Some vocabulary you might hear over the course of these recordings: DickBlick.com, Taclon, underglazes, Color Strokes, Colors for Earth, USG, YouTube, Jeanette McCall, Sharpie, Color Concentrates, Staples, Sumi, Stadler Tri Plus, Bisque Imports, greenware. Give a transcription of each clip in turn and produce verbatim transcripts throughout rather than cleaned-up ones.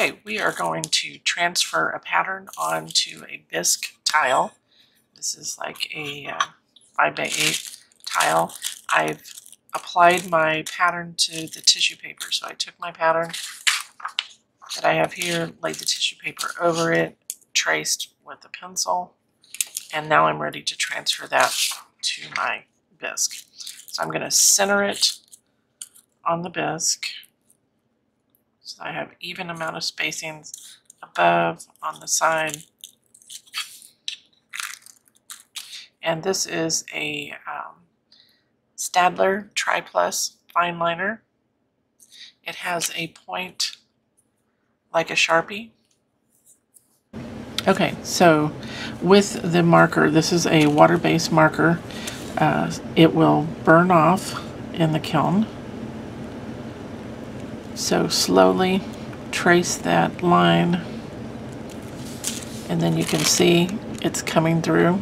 Okay, we are going to transfer a pattern onto a bisque tile. This is like a uh, five by eight tile. I've applied my pattern to the tissue paper. So I took my pattern that I have here, laid the tissue paper over it, traced with a pencil, and now I'm ready to transfer that to my bisque. So I'm going to center it on the bisque so I have even amount of spacings above, on the side. And this is a um, Stadler Tri Plus fine liner. It has a point like a Sharpie. Okay, so with the marker, this is a water-based marker. Uh, it will burn off in the kiln. So slowly trace that line, and then you can see it's coming through.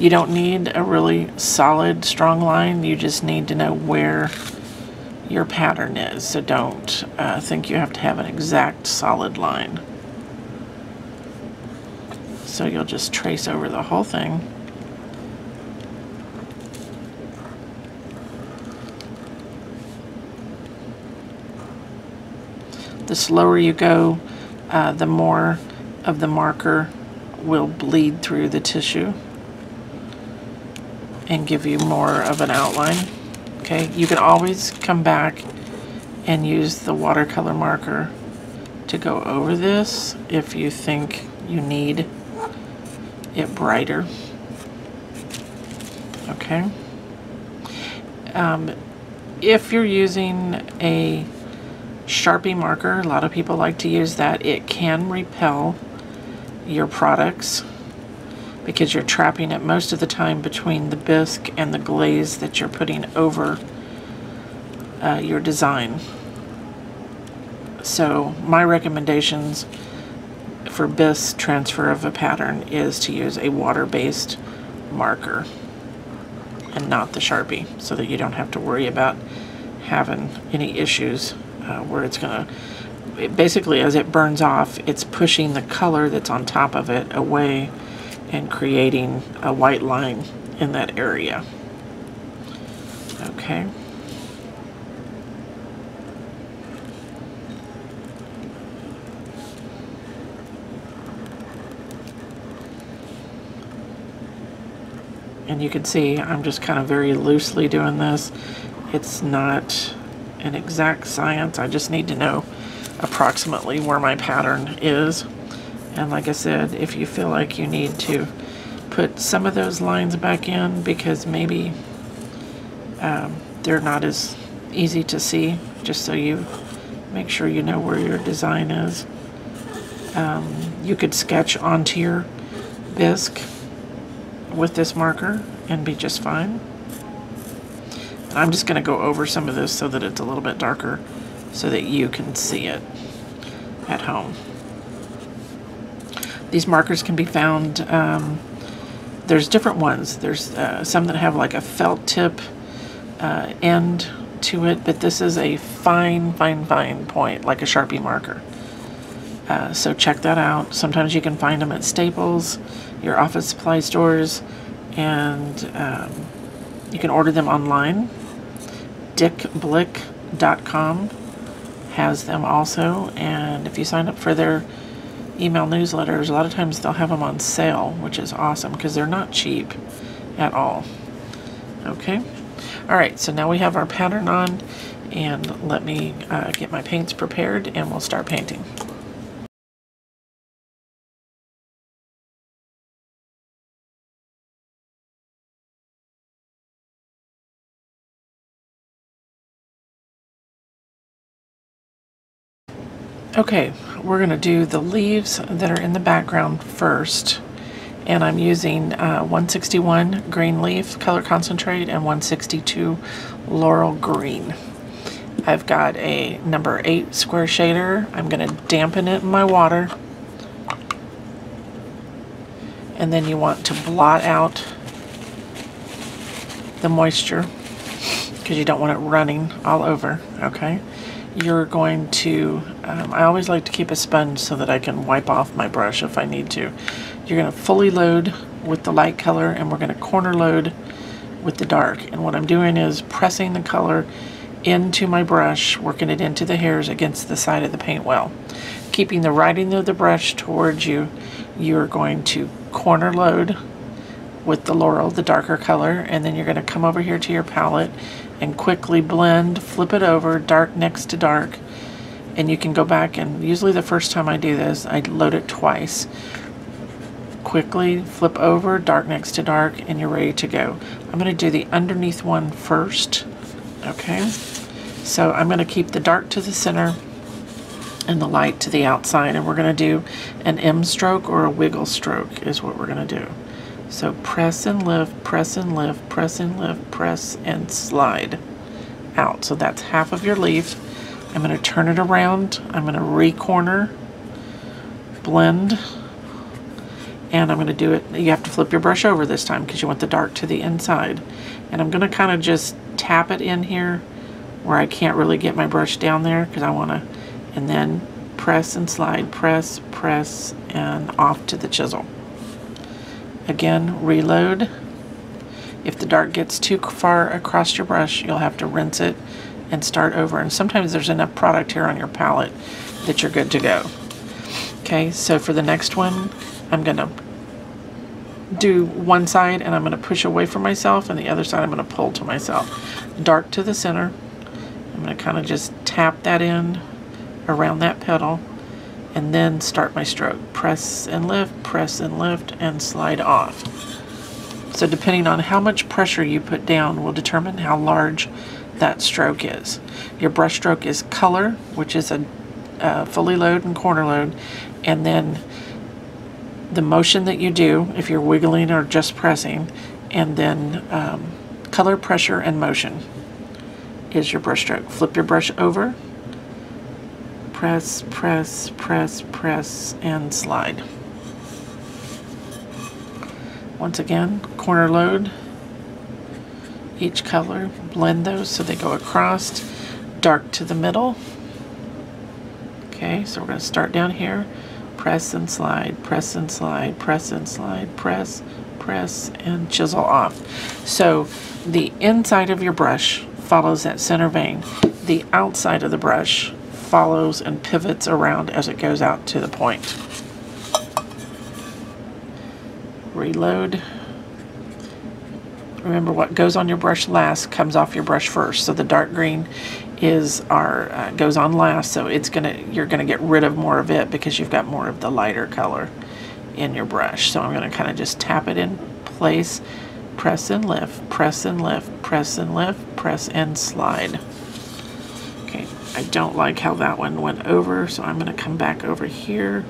You don't need a really solid, strong line. You just need to know where your pattern is. So don't uh, think you have to have an exact solid line. So you'll just trace over the whole thing. The slower you go, uh, the more of the marker will bleed through the tissue and give you more of an outline. Okay, you can always come back and use the watercolor marker to go over this if you think you need it brighter. Okay, um, if you're using a Sharpie marker, a lot of people like to use that. It can repel your products because you're trapping it most of the time between the bisque and the glaze that you're putting over uh, your design. So my recommendations for bisque transfer of a pattern is to use a water-based marker and not the Sharpie, so that you don't have to worry about having any issues uh, where it's gonna, it basically, as it burns off, it's pushing the color that's on top of it away and creating a white line in that area. Okay. And you can see I'm just kind of very loosely doing this. It's not an exact science. I just need to know approximately where my pattern is. And like I said, if you feel like you need to put some of those lines back in because maybe um, they're not as easy to see, just so you make sure you know where your design is. Um, you could sketch onto your bisque with this marker and be just fine. And I'm just going to go over some of this so that it's a little bit darker so that you can see it at home. These markers can be found, um, there's different ones. There's uh, some that have like a felt tip uh, end to it, but this is a fine, fine, fine point, like a Sharpie marker. Uh, so check that out. Sometimes you can find them at Staples, your office supply stores, and um, you can order them online. Dick Blick dot com has them also, and if you sign up for their email newsletters, a lot of times they'll have them on sale, which is awesome because they're not cheap at all. Okay, all right, so now we have our pattern on, and let me uh, get my paints prepared and we'll start painting. Okay, we're going to do the leaves that are in the background first, and I'm using uh, one sixty-one green leaf color concentrate and one sixty-two laurel green. I've got a number eight square shader. I'm going to dampen it in my water, and then you want to blot out the moisture because you don't want it running all over. Okay, you're going to, um, I always like to keep a sponge so that I can wipe off my brush if I need to. You're going to fully load with the light color, and we're going to corner load with the dark. And what I'm doing is pressing the color into my brush, working it into the hairs against the side of the paint well. Keeping the right end of the brush towards you, you're going to corner load with the Laurel, the darker color, and then you're going to come over here to your palette and quickly blend, flip it over, dark next to dark, and you can go back, and usually the first time I do this, I load it twice. Quickly flip over, dark next to dark, and you're ready to go. I'm going to do the underneath one first, okay? So I'm going to keep the dark to the center and the light to the outside, and we're going to do an M stroke or a wiggle stroke is what we're going to do. So press and lift, press and lift, press and lift, press and slide out. So that's half of your leaf. I'm going to turn it around. I'm going to re-corner, blend, and I'm going to do it. You have to flip your brush over this time because you want the dark to the inside. And I'm going to kind of just tap it in here where I can't really get my brush down there because I want to, and then press and slide, press, press, and off to the chisel. Again, reload. If the dark gets too far across your brush, you'll have to rinse it and start over. And sometimes there's enough product here on your palette that you're good to go. Okay, so for the next one, I'm gonna do one side and I'm gonna push away from myself, and the other side I'm gonna pull to myself. Dark to the center. I'm gonna kind of just tap that in around that petal, and then start my stroke. Press and lift, press and lift, and slide off. So depending on how much pressure you put down will determine how large that stroke is. Your brush stroke is color, which is a uh, fully load and corner load, and then the motion that you do, if you're wiggling or just pressing, and then um, color, pressure, and motion is your brush stroke. Flip your brush over, press, press, press, press, and slide. Once again, corner load each color, blend those so they go across, dark to the middle. Okay, so we're going to start down here, press and slide, press and slide, press and slide, press, press, and chisel off. So the inside of your brush follows that center vein. The outside of the brush follows and pivots around as it goes out to the point. Reload. Remember, what goes on your brush last comes off your brush first. So the dark green is our uh, goes on last, so it's gonna you're gonna get rid of more of it because you've got more of the lighter color in your brush. So I'm gonna kind of just tap it in place, press and lift, press and lift, press and lift, press and slide. I don't like how that one went over, so I'm going to come back over here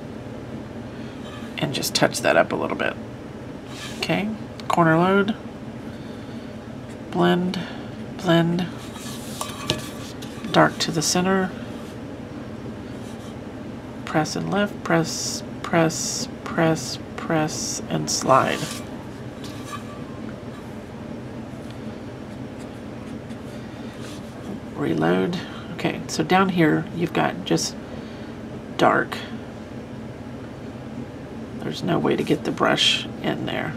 and just touch that up a little bit. Okay, corner load, blend, blend, dark to the center, press and lift, press, press, press, press, and slide. Reload. Okay, so down here you've got just dark. There's no way to get the brush in there.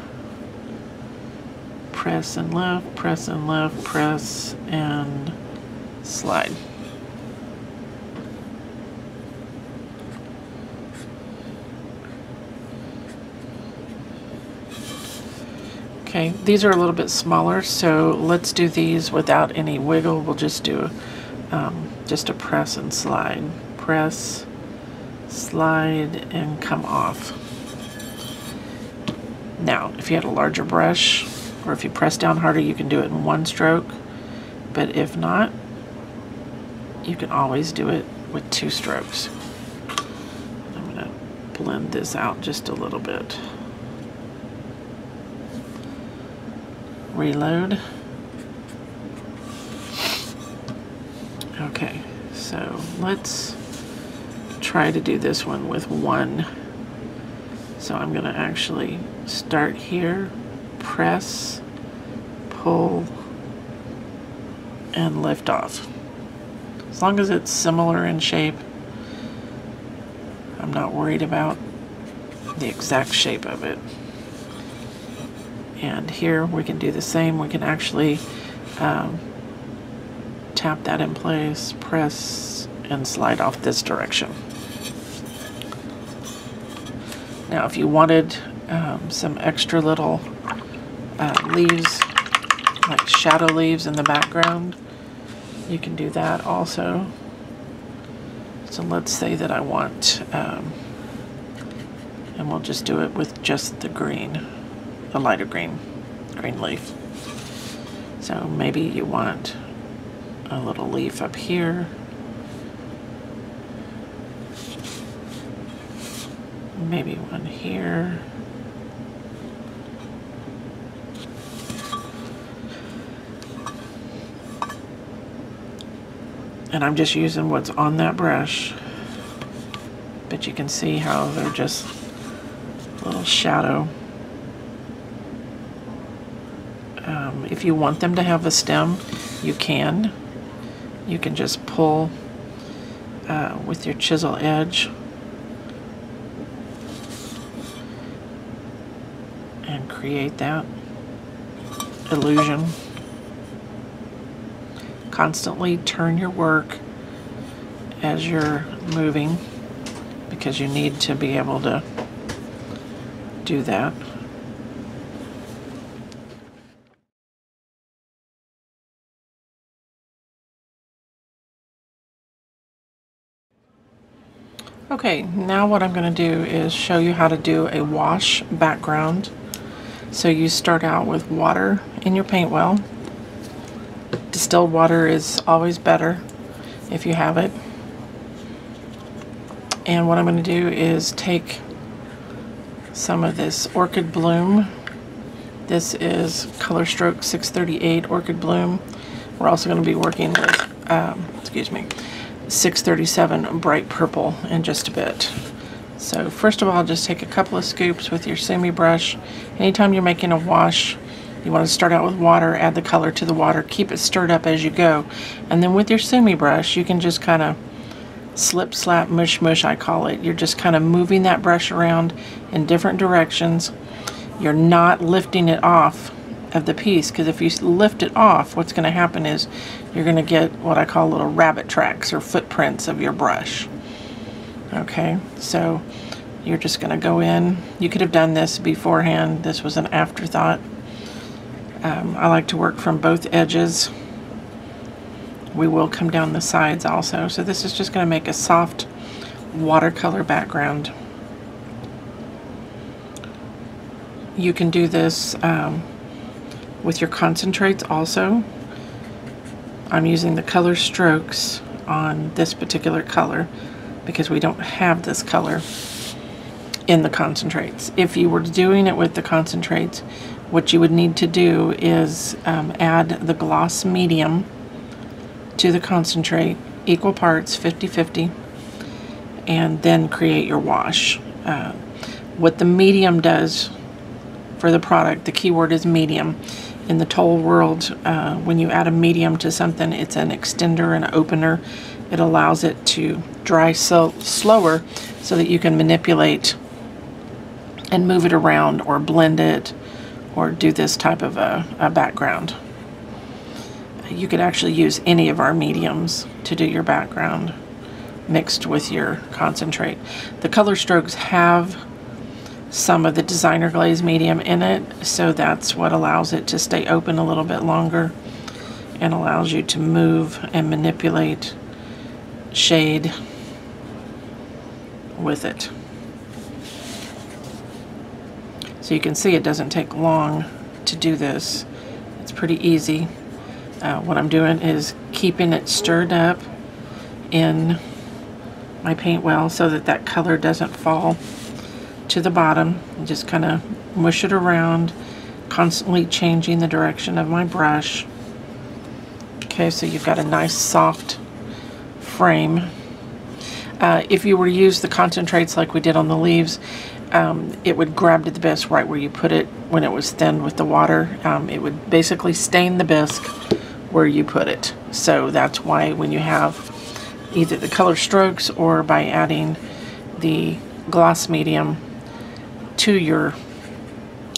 Press and lift, press and lift, press and slide. Okay, these are a little bit smaller, so let's do these without any wiggle. We'll just do um, just a press and slide, press, slide, and come off. Now, if you had a larger brush, or if you press down harder, you can do it in one stroke, but if not, you can always do it with two strokes. I'm gonna blend this out just a little bit. Reload. Okay, so let's try to do this one with one. So I'm going to actually start here, press, pull, and lift off. As long as it's similar in shape, I'm not worried about the exact shape of it. And here we can do the same. We can actually um, tap that in place, press, and slide off this direction. Now if you wanted um, some extra little uh, leaves, like shadow leaves in the background, you can do that also. So let's say that I want, um, and we'll just do it with just the green, the lighter green, green leaf. So maybe you want a little leaf up here. Maybe one here. And I'm just using what's on that brush, but you can see how they're just a little shadow. Um, if you want them to have a stem, you can. You can just pull uh, with your chisel edge and create that illusion. Constantly turn your work as you're moving, because you need to be able to do that. Okay, now what I'm going to do is show you how to do a wash background. So you start out with water in your paint well. Distilled water is always better if you have it. And what I'm going to do is take some of this Orchid Bloom. This is Color Stroke six thirty-eight Orchid Bloom. We're also going to be working with, um, excuse me, six thirty-seven Bright Purple in just a bit. So first of all, just take a couple of scoops with your Sumi brush. Anytime you're making a wash, you want to start out with water, add the color to the water, keep it stirred up as you go, and then with your Sumi brush you can just kind of slip, slap, mush, mush, I call it. You're just kind of moving that brush around in different directions. You're not lifting it off of the piece, because if you lift it off, what's going to happen is you're going to get what I call little rabbit tracks or footprints of your brush. Okay, so you're just going to go in. You could have done this beforehand. This was an afterthought. Um, I like to work from both edges. We will come down the sides also. So this is just going to make a soft watercolor background. You can do this um, with your concentrates also. I'm using the color strokes on this particular color because we don't have this color in the concentrates. If you were doing it with the concentrates, what you would need to do is um, add the gloss medium to the concentrate, equal parts, fifty fifty, and then create your wash. Uh, what the medium does for the product, the keyword is medium. In the toll world, uh, when you add a medium to something, it's an extender and an opener. It allows it to dry so slower so that you can manipulate and move it around or blend it, or do this type of a, a background. You could actually use any of our mediums to do your background mixed with your concentrate. The color strokes have some of the designer glaze medium in it, so that's what allows it to stay open a little bit longer and allows you to move and manipulate shade with it. So you can see it doesn't take long to do this. It's pretty easy. Uh, what I'm doing is keeping it stirred up in my paint well so that that color doesn't fall to the bottom. And just kind of mush it around, constantly changing the direction of my brush. Okay, so you've got a nice soft frame. Uh, if you were to use the concentrates like we did on the leaves, Um, it would grab to the bisque right where you put it when it was thinned with the water. Um, it would basically stain the bisque where you put it. So that's why when you have either the color strokes or by adding the gloss medium to your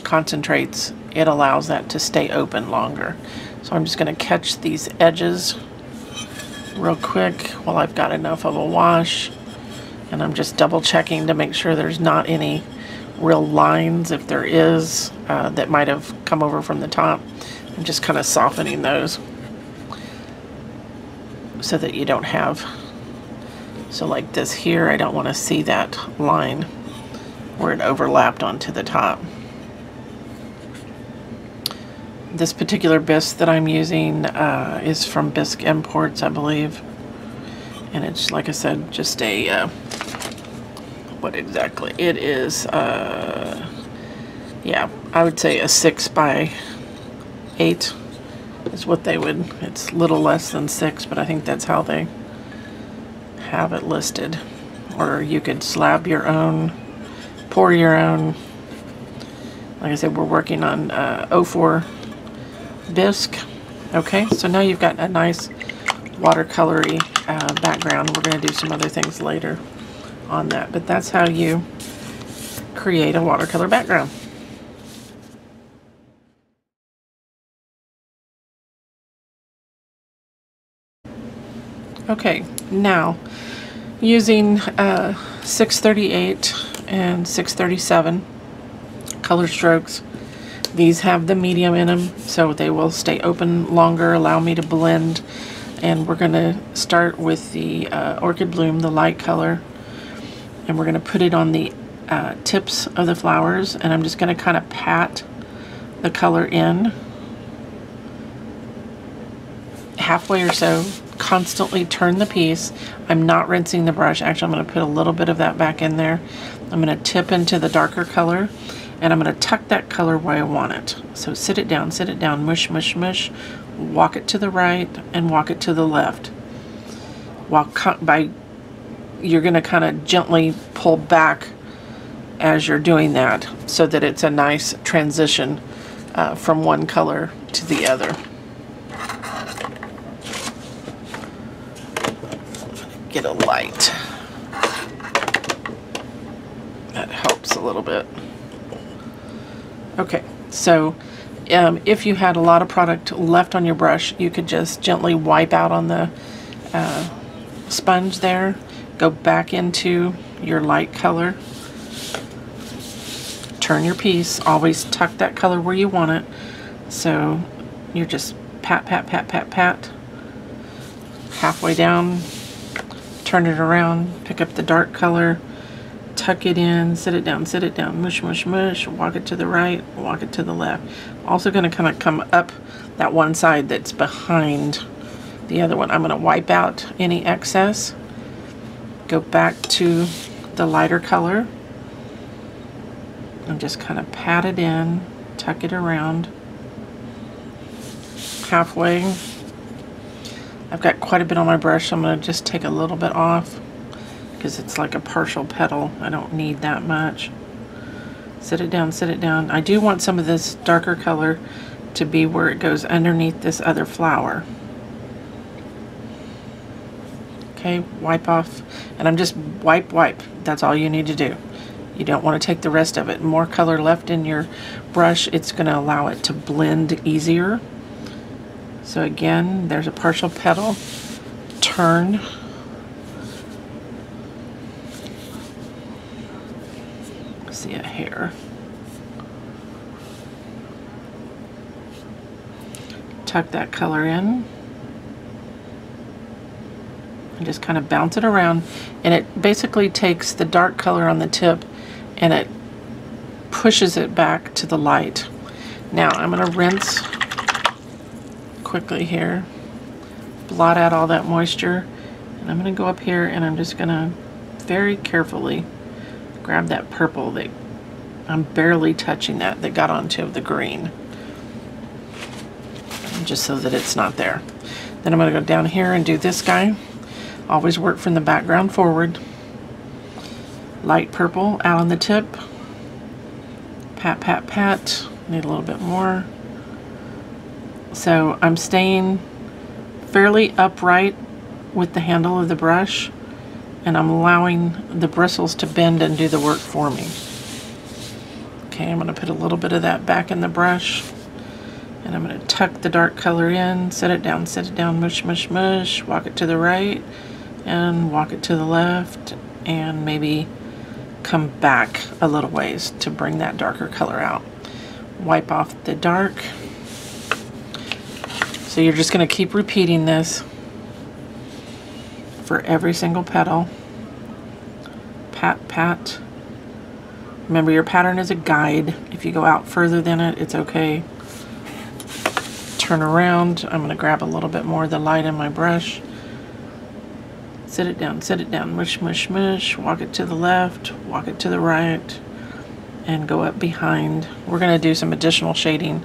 concentrates. It allows that to stay open longer. So I'm just going to catch these edges real quick while I've got enough of a wash, and I'm just double checking to make sure there's not any real lines. If there is, uh, that might have come over from the top, I'm just kind of softening those so that you don't have, so like this here, I don't want to see that line where it overlapped onto the top. This particular bisque that I'm using uh, is from Bisque Imports, I believe, and it's, like I said, just a uh, what exactly it is, uh, yeah, I would say a six by eight is what they would, it's a little less than six, but I think that's how they have it listed. Or you could slab your own, pour your own. Like I said, we're working on uh, oh four bisque. Okay, so now you've got a nice watercolory uh, background. We're going to do some other things later on that, but that's how you create a watercolor background. Okay, now using uh, six thirty-eight and six thirty-seven color strokes, these have the medium in them, so they will stay open longer, allow me to blend. And we're going to start with the uh, Orchid Bloom, the light color, and we're going to put it on the uh, tips of the flowers, and I'm just going to kind of pat the color in halfway or so, constantly turn the piece. I'm not rinsing the brush. Actually, I'm going to put a little bit of that back in there. I'm going to tip into the darker color, and I'm going to tuck that color where I want it. So sit it down, sit it down, mush, mush, mush, walk it to the right and walk it to the left. Walk by. You're going to kind of gently pull back as you're doing that so that it's a nice transition uh, from one color to the other. Get a light. That helps a little bit. Okay, so um, if you had a lot of product left on your brush, you could just gently wipe out on the uh, sponge there. Go back into your light color, turn your piece, always tuck that color where you want it. So you're just pat, pat, pat, pat, pat, halfway down, turn it around, pick up the dark color, tuck it in, sit it down, sit it down, mush, mush, mush, walk it to the right, walk it to the left. I'm also gonna kind of come up that one side that's behind the other one. I'm gonna wipe out any excess. Go back to the lighter color and just kind of pat it in, tuck it around halfway. I've got quite a bit on my brush, so I'm going to just take a little bit off because it's like a partial petal. I don't need that much. Sit it down, sit it down. I do want some of this darker color to be where it goes underneath this other flower. Okay, wipe off, and I'm just wipe, wipe. That's all you need to do. You don't want to take the rest of it. More color left in your brush, it's going to allow it to blend easier. So again, there's a partial petal. Turn. See it here. Tuck that color in. And just kind of bounce it around, and it basically takes the dark color on the tip and it pushes it back to the light. Now I'm going to rinse quickly here, blot out all that moisture, and I'm going to go up here and I'm just going to very carefully grab that purple that I'm barely touching, that that got onto the green, just so that it's not there. Then I'm going to go down here and do this guy. Always work from the background forward. Light purple out on the tip. Pat, pat, pat. Need a little bit more. So I'm staying fairly upright with the handle of the brush, and I'm allowing the bristles to bend and do the work for me. Okay, I'm going to put a little bit of that back in the brush, and I'm going to tuck the dark color in, set it down, set it down, mush, mush, mush, walk it to the right, and walk it to the left, and maybe come back a little ways to bring that darker color out. Wipe off the dark. So you're just going to keep repeating this for every single petal. Pat, pat. Remember, your pattern is a guide. If you go out further than it, it's okay. Turn around. I'm going to grab a little bit more of the light in my brush. Set it down, set it down, mush, mush, mush, walk it to the left, walk it to the right, and go up behind. We're going to do some additional shading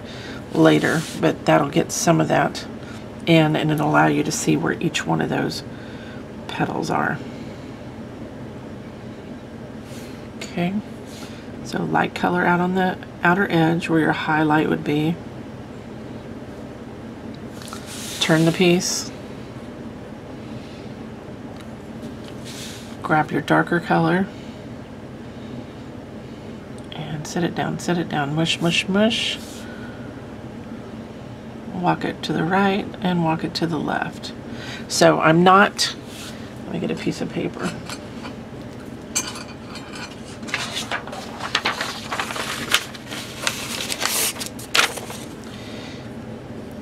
later, but that'll get some of that in, and it'll allow you to see where each one of those petals are. Okay, so light color out on the outer edge where your highlight would be. Turn the piece. Grab your darker color and set it down, set it down, mush, mush, mush. Walk it to the right and walk it to the left. So I'm not, let me get a piece of paper.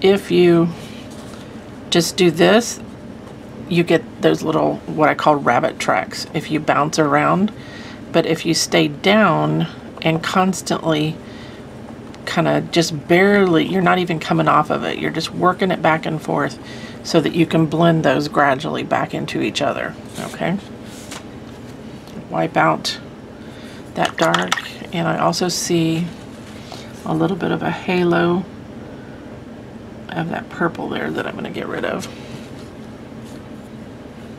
If you just do this, you get those little, what I call rabbit tracks, if you bounce around. But if you stay down and constantly kind of just barely, you're not even coming off of it, you're just working it back and forth so that you can blend those gradually back into each other. Okay, wipe out that dark, and I also see a little bit of a halo of that purple there that I'm going to get rid of.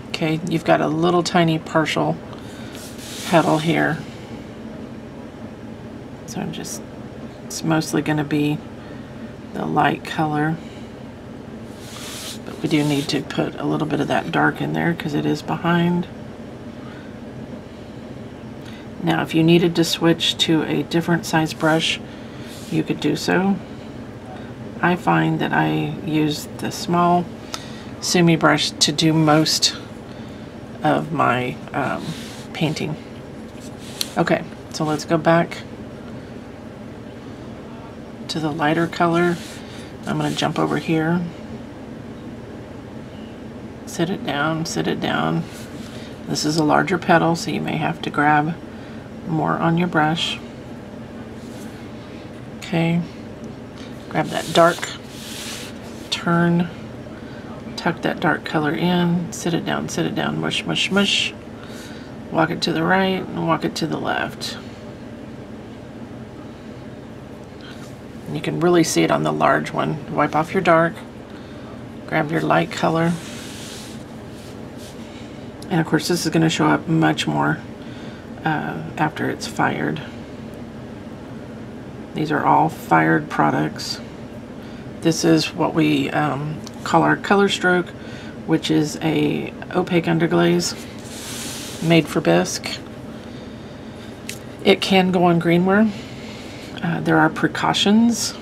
Okay, you've got a little tiny partial petal here. So I'm just, it's mostly going to be the light color. But we do need to put a little bit of that dark in there because it is behind. Now, if you needed to switch to a different size brush, you could do so. I find that I use the small Sumi brush to do most of my um, painting. Okay, so let's go back to the lighter color. I'm going to jump over here. Sit it down, sit it down. This is a larger petal, so you may have to grab more on your brush. Okay, grab that dark, turn, tuck that dark color in, sit it down, sit it down, mush, mush, mush, walk it to the right and walk it to the left. And you can really see it on the large one. Wipe off your dark, grab your light color, and of course this is going to show up much more uh, after it's fired. These are all fired products. This is what we um, call our color stroke, which is a opaque underglaze made for bisque. It can go on greenware. Uh, there are precautions,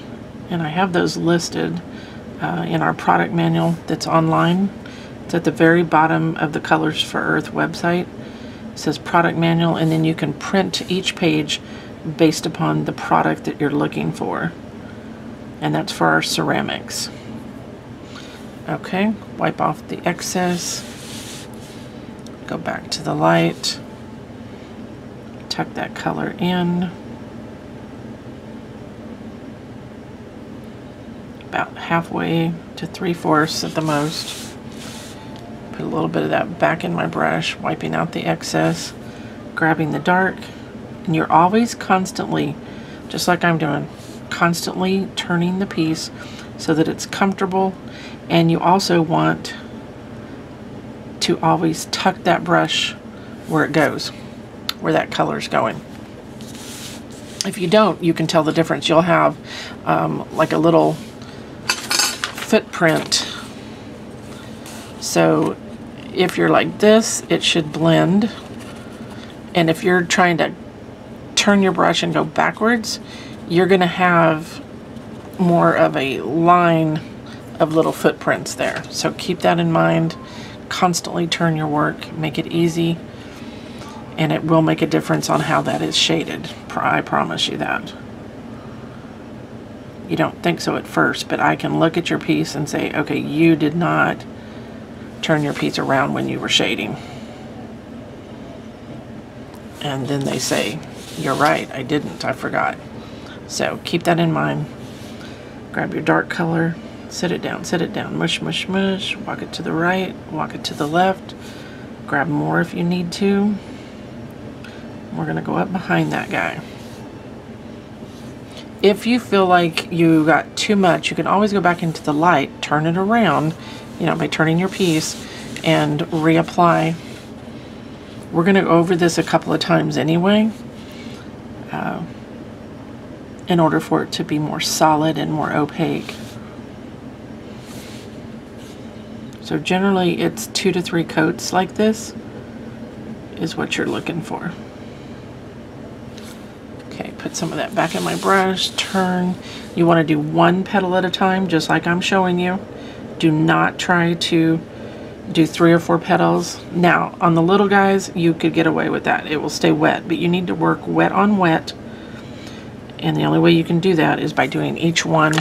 and I have those listed uh, in our product manual that's online. It's at the very bottom of the Colors for Earth website. It says product manual, and then you can print each page based upon the product that you're looking for, and that's for our ceramics. Okay, wipe off the excess, go back to the light, tuck that color in, about halfway to three-fourths at the most. Put a little bit of that back in my brush, wiping out the excess, grabbing the dark, and you're always constantly, just like I'm doing, constantly turning the piece so that it's comfortable. And you also want to always tuck that brush where it goes, where that color's going. If you don't, you can tell the difference. You'll have um, like a little footprint. So if you're like this, it should blend. And if you're trying to turn your brush and go backwards, you're going to have more of a line of little footprints there. So keep that in mind. Constantly turn your work, make it easy, and it will make a difference on how that is shaded. I promise you that. You don't think so at first, but I can look at your piece and say, okay, you did not turn your piece around when you were shading. And then they say, you're right, I didn't, I forgot. So keep that in mind. Grab your dark color, sit it down, sit it down, mush, mush, mush, walk it to the right, walk it to the left, grab more if you need to. We're gonna go up behind that guy. If you feel like you got too much, you can always go back into the light, turn it around, you know, by turning your piece and reapply. We're gonna go over this a couple of times anyway, uh, in order for it to be more solid and more opaque. So generally it's two to three coats like this is what you're looking for. Okay, put some of that back in my brush, turn. You want to do one petal at a time, just like I'm showing you. Do not try to do three or four petals. Now, on the little guys, you could get away with that. It will stay wet, but you need to work wet on wet. And the only way you can do that is by doing each one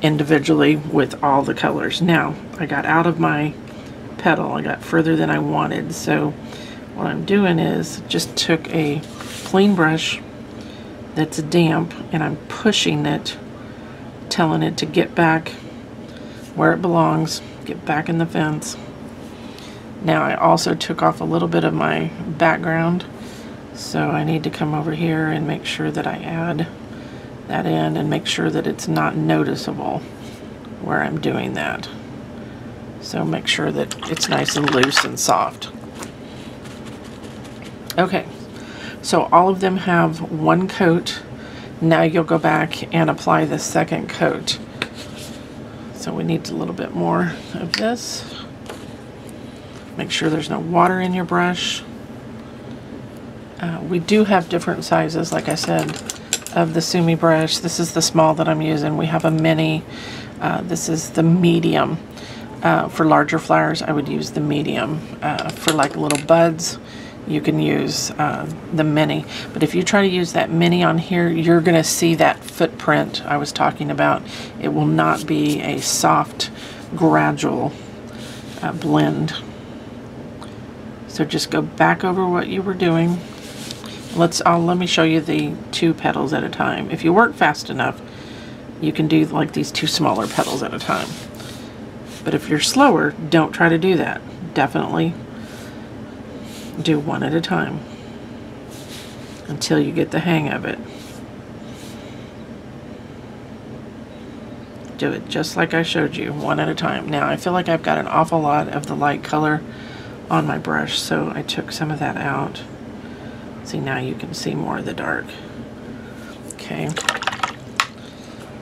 individually with all the colors. Now, I got out of my petal. I got further than I wanted. So what I'm doing is just took a clean brush that's damp and I'm pushing it, telling it to get back where it belongs, get back in the fence. Now I also took off a little bit of my background, so I need to come over here and make sure that I add that in and make sure that it's not noticeable where I'm doing that. So make sure that it's nice and loose and soft. Okay, so all of them have one coat. Now you'll go back and apply the second coat. So we need a little bit more of this. Make sure there's no water in your brush. Uh, we do have different sizes, like I said, of the Sumi brush. This is the small that I'm using. We have a mini. Uh, this is the medium. Uh, for larger flowers, I would use the medium. Uh, for like little buds, you can use uh, the mini. But if you try to use that mini on here, you're going to see that footprint I was talking about. It will not be a soft, gradual uh, blend. So just go back over what you were doing. Let's I'll, let me show you the two petals at a time. If you work fast enough, you can do like these two smaller petals at a time. But if you're slower, don't try to do that. Definitely do one at a time until you get the hang of it. Do it just like I showed you, one at a time. Now I feel like I've got an awful lot of the light color on my brush, so I took some of that out. See, now you can see more of the dark. Okay.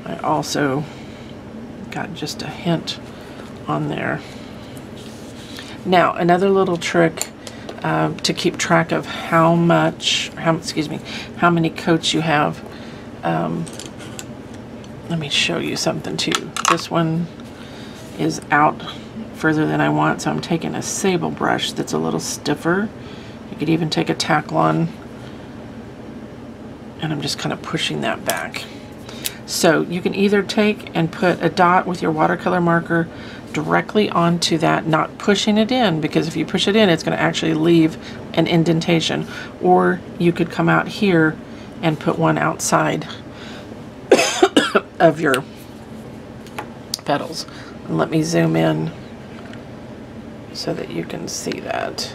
I also got just a hint on there. Now another little trick Uh, to keep track of how much, how, excuse me, how many coats you have. Um, let me show you something too. This one is out further than I want, so I'm taking a sable brush that's a little stiffer. You could even take a Taclon, and I'm just kind of pushing that back. So you can either take and put a dot with your watercolor marker directly onto that, not pushing it in, because if you push it in, it's going to actually leave an indentation. Or you could come out here and put one outside of your petals. And let me zoom in so that you can see that.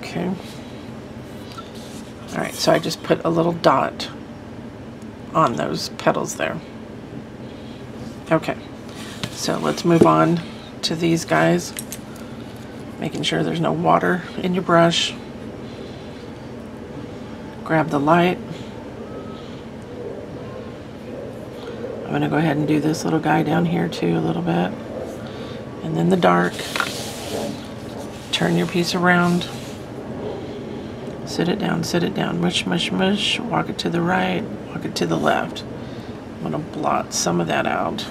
Okay. All right, so I just put a little dot on those petals there. Okay, so let's move on to these guys, making sure there's no water in your brush. Grab the light. I'm going to go ahead and do this little guy down here too a little bit. and then the dark. Turn your piece around. Sit it down, sit it down. Mush, mush, mush. Walk it to the right, walk it to the left. I'm going to blot some of that out.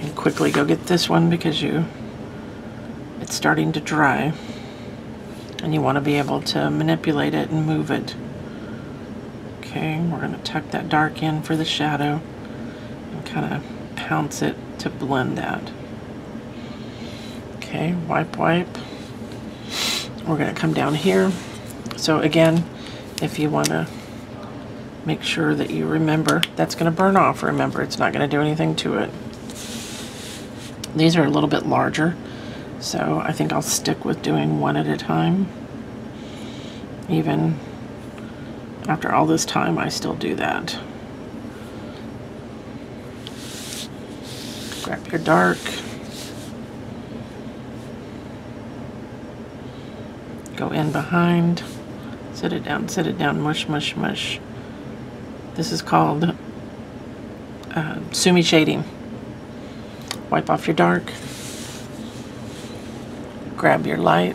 And quickly go get this one because you it's starting to dry. And you want to be able to manipulate it and move it. Okay, we're going to tuck that dark in for the shadow and kind of pounce it to blend that. Okay, wipe, wipe. We're going to come down here. So again, if you want to make sure that you remember, that's going to burn off. Remember, it's not going to do anything to it. These are a little bit larger. So I think I'll stick with doing one at a time. Even after all this time, I still do that. Grab your dark. Go in behind. Sit it down, sit it down, mush, mush, mush. This is called uh, Sumi shading. Wipe off your dark. Grab your light.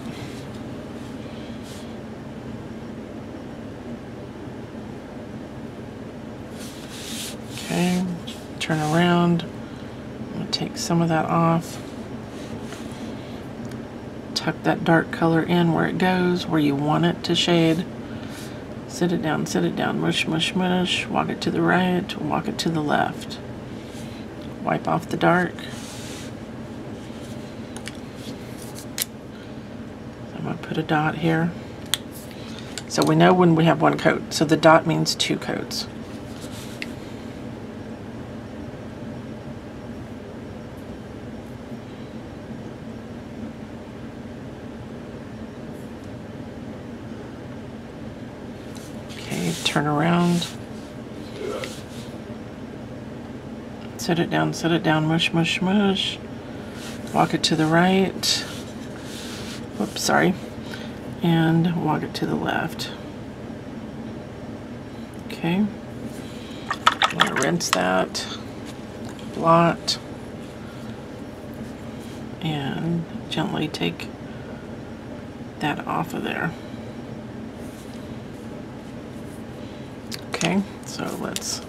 Okay, turn around. I'm going to take some of that off. Tuck that dark color in where it goes, where you want it to shade. Sit it down, sit it down, mush, mush, mush. Walk it to the right, walk it to the left. Wipe off the dark. Put a dot here. So we know when we have one coat. So the dot means two coats. Okay, turn around. Set it down, set it down, mush, mush, mush. Walk it to the right. Whoops, sorry. And walk it to the left. Okay. I'm going to rinse that, blot, and gently take that off of there. Okay, so let's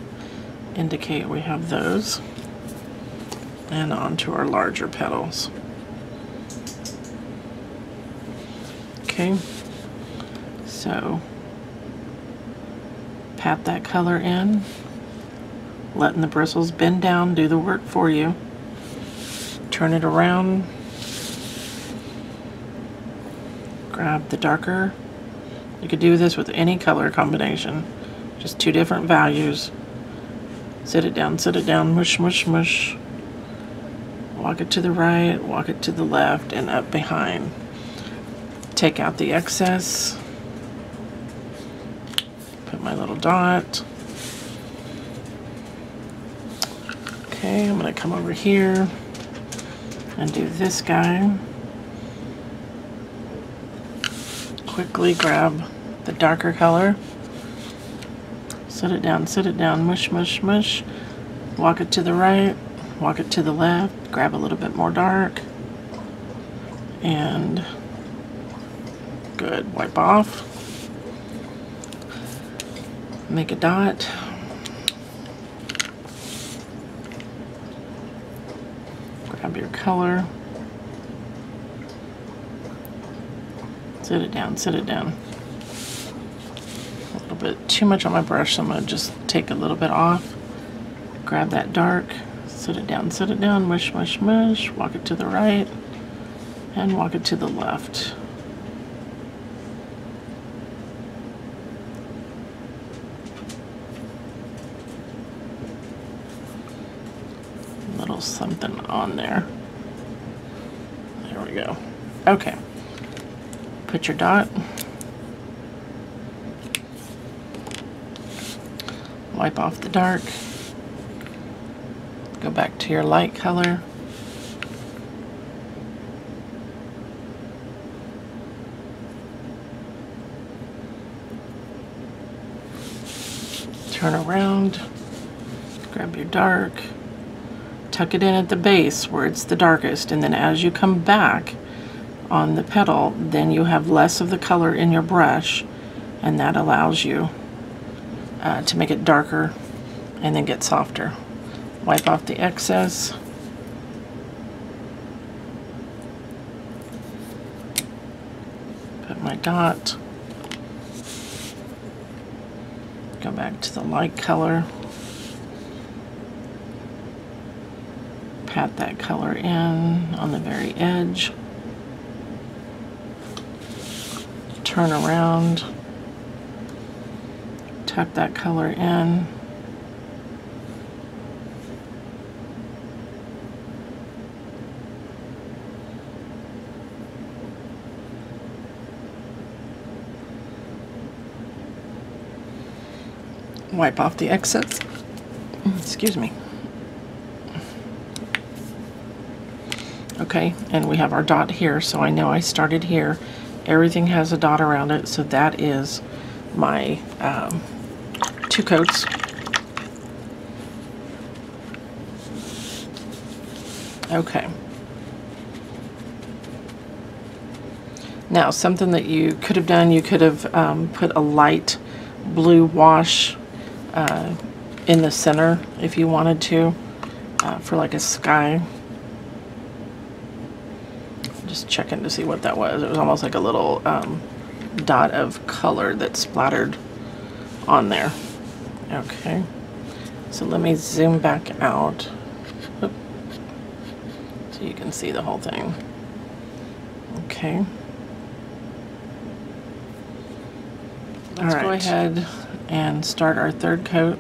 indicate we have those. And onto our larger petals. Okay, so pat that color in, letting the bristles bend down, do the work for you. Turn it around, grab the darker. You could do this with any color combination, just two different values. Sit it down, sit it down, mush, mush, mush. Walk it to the right, walk it to the left, and up behind. Take out the excess, put my little dot. Okay, I'm gonna come over here and do this guy. Quickly grab the darker color, sit it down, sit it down, mush, mush, mush. Walk it to the right, walk it to the left, grab a little bit more dark, and good, wipe off, make a dot, grab your color, sit it down, sit it down. A little bit too much on my brush, so I'm going to just take a little bit off, grab that dark, sit it down, sit it down, mush, mush, mush, walk it to the right, and walk it to the left. Something on there. There we go. Okay. Put your dot. Wipe off the dark. Go back to your light color. Turn around. grab your dark, tuck it in at the base where it's the darkest, and then as you come back on the petal, then you have less of the color in your brush, and that allows you uh, to make it darker and then get softer. Wipe off the excess. Put my dot. Go back to the light color. Pat that color in on the very edge. Turn around. Tuck that color in. Wipe off the excess. Excuse me. Okay, and we have our dot here, so I know I started here. Everything has a dot around it, so that is my um, two coats. Okay. Now, something that you could have done, you could have um, put a light blue wash Uh, in the center if you wanted to, uh, for like a sky. Just checking to see what that was. It was almost like a little um, dot of color that splattered on there. Okay, so let me zoom back out. Oop. So you can see the whole thing. Okay. Let's All right. go ahead and start our third coat,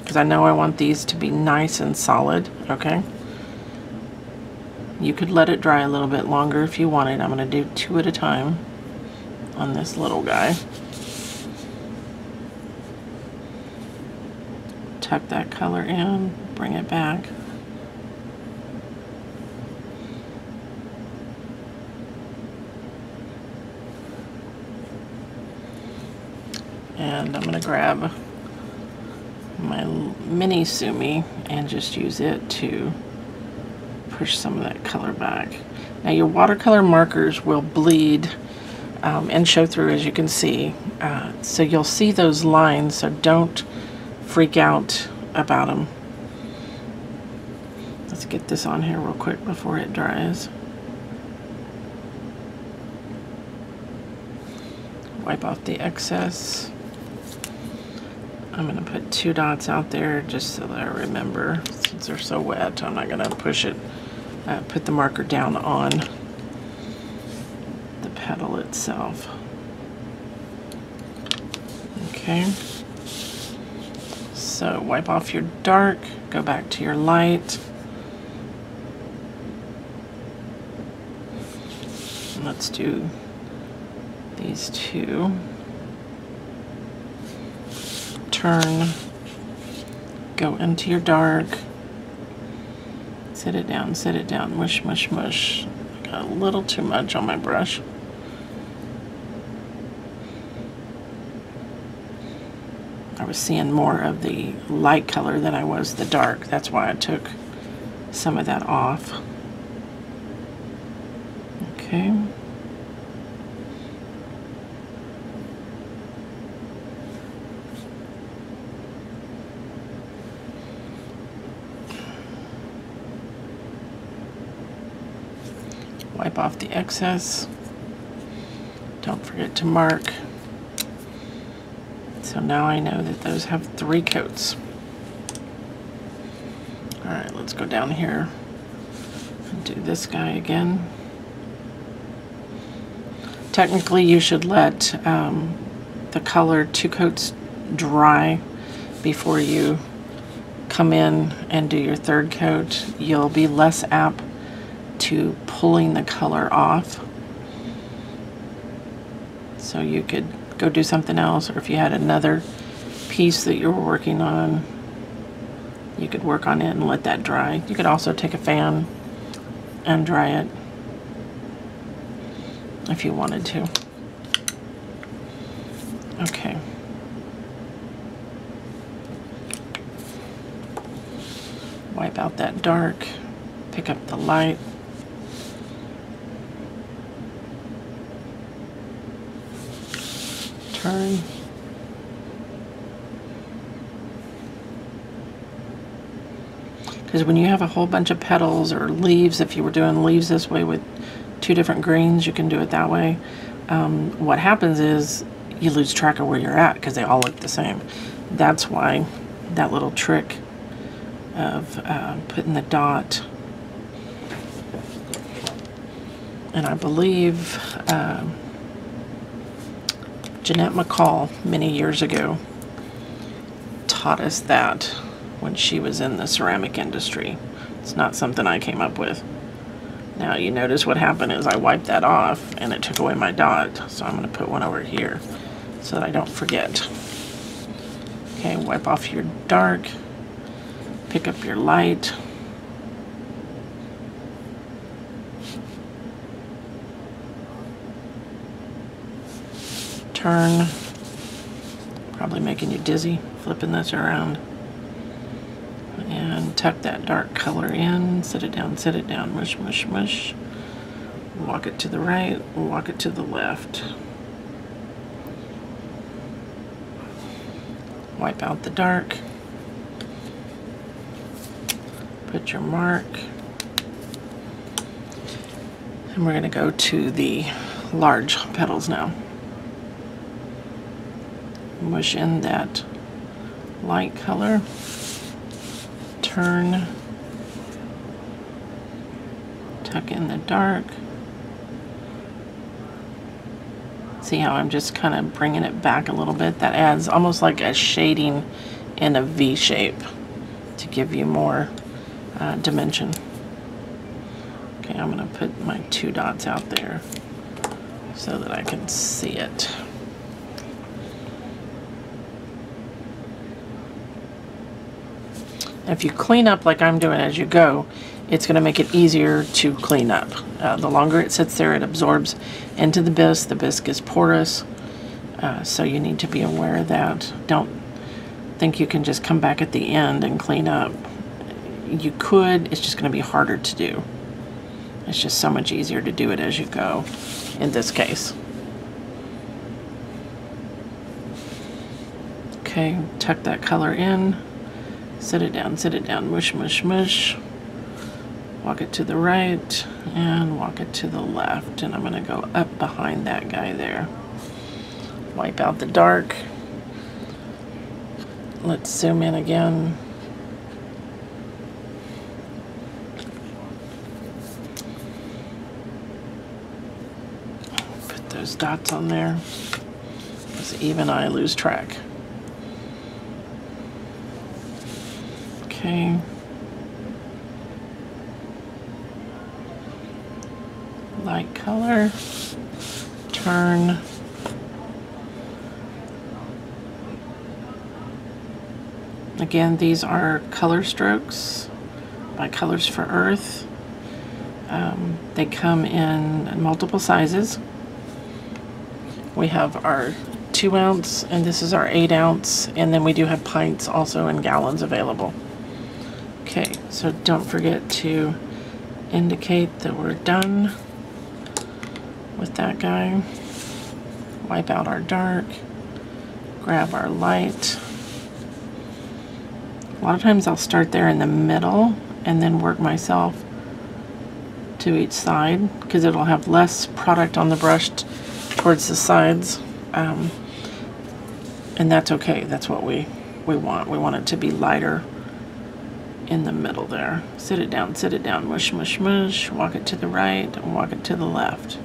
because I know I want these to be nice and solid. Okay, you could let it dry a little bit longer if you wanted. I'm going to do two at a time on this little guy. Tuck that color in, bring it back. And I'm going to grab my mini Sumi and just use it to push some of that color back. Now your watercolor markers will bleed um, and show through, as you can see. Uh, so you'll see those lines, so don't freak out about them. Let's get this on here real quick before it dries. Wipe off the excess. I'm going to put two dots out there just so that I remember, since they're so wet. I'm not going to push it, uh, put the marker down on the petal itself. Okay, so wipe off your dark, go back to your light. And let's do these two. Turn, go into your dark, sit it down, sit it down, mush, mush, mush. I got a little too much on my brush. I was seeing more of the light color than I was the dark. That's why I took some of that off. Okay. Wipe off the excess. Don't forget to mark. So now I know that those have three coats. All right, let's go down here and do this guy again. Technically, you should let um, the color two coats dry before you come in and do your third coat. You'll be less apt to pulling the color off. So you could go do something else, or if you had another piece that you were working on, you could work on it and let that dry. You could also take a fan and dry it if you wanted to. Okay. wipe out that dark, pick up the light. Turn. Because when you have a whole bunch of petals or leaves, if you were doing leaves this way with two different greens, you can do it that way. Um, what happens is you lose track of where you're at because they all look the same. That's why that little trick of uh, putting the dot. And I believe uh, Jeanette McCall many years ago taught us that when she was in the ceramic industry. It's not something I came up with. Now you notice what happened is I wiped that off and it took away my dot. So I'm gonna put one over here so that I don't forget. Okay, wipe off your dark, pick up your light. Turn, probably making you dizzy, flipping this around. And tuck that dark color in, sit it down, sit it down, mush, mush, mush. Walk it to the right, walk it to the left. Wipe out the dark. Put your mark. And we're going to go to the large petals now. Mush in that light color. Turn, tuck in the dark. See how I'm just kind of bringing it back a little bit? That adds almost like a shading in a V shape to give you more uh, dimension. Okay, I'm gonna put my two dots out there so that I can see it. If you clean up like I'm doing as you go, it's going to make it easier to clean up. Uh, the longer it sits there, it absorbs into the bisque. The bisque is porous, uh, so you need to be aware of that. Don't think you can just come back at the end and clean up. You could, it's just going to be harder to do. It's just so much easier to do it as you go in this case. Okay, tuck that color in. Sit it down, sit it down, mush, mush, mush. Walk it to the right and walk it to the left. And I'm gonna go up behind that guy there. Wipe out the dark. Let's zoom in again. Put those dots on there, because even I lose track. Okay, light color, turn, again these are color strokes by Colors for Earth. Um, they come in multiple sizes. We have our two ounce and this is our eight ounce and then we do have pints also and gallons available. Okay, so don't forget to indicate that we're done with that guy. Wipe out our dark, grab our light. A lot of times I'll start there in the middle and then work myself to each side because it'll have less product on the brush towards the sides. Um, and that's okay, that's what we, we want. We want it to be lighter in the middle there. Sit it down, sit it down, mush, mush, mush, walk it to the right and walk it to the left.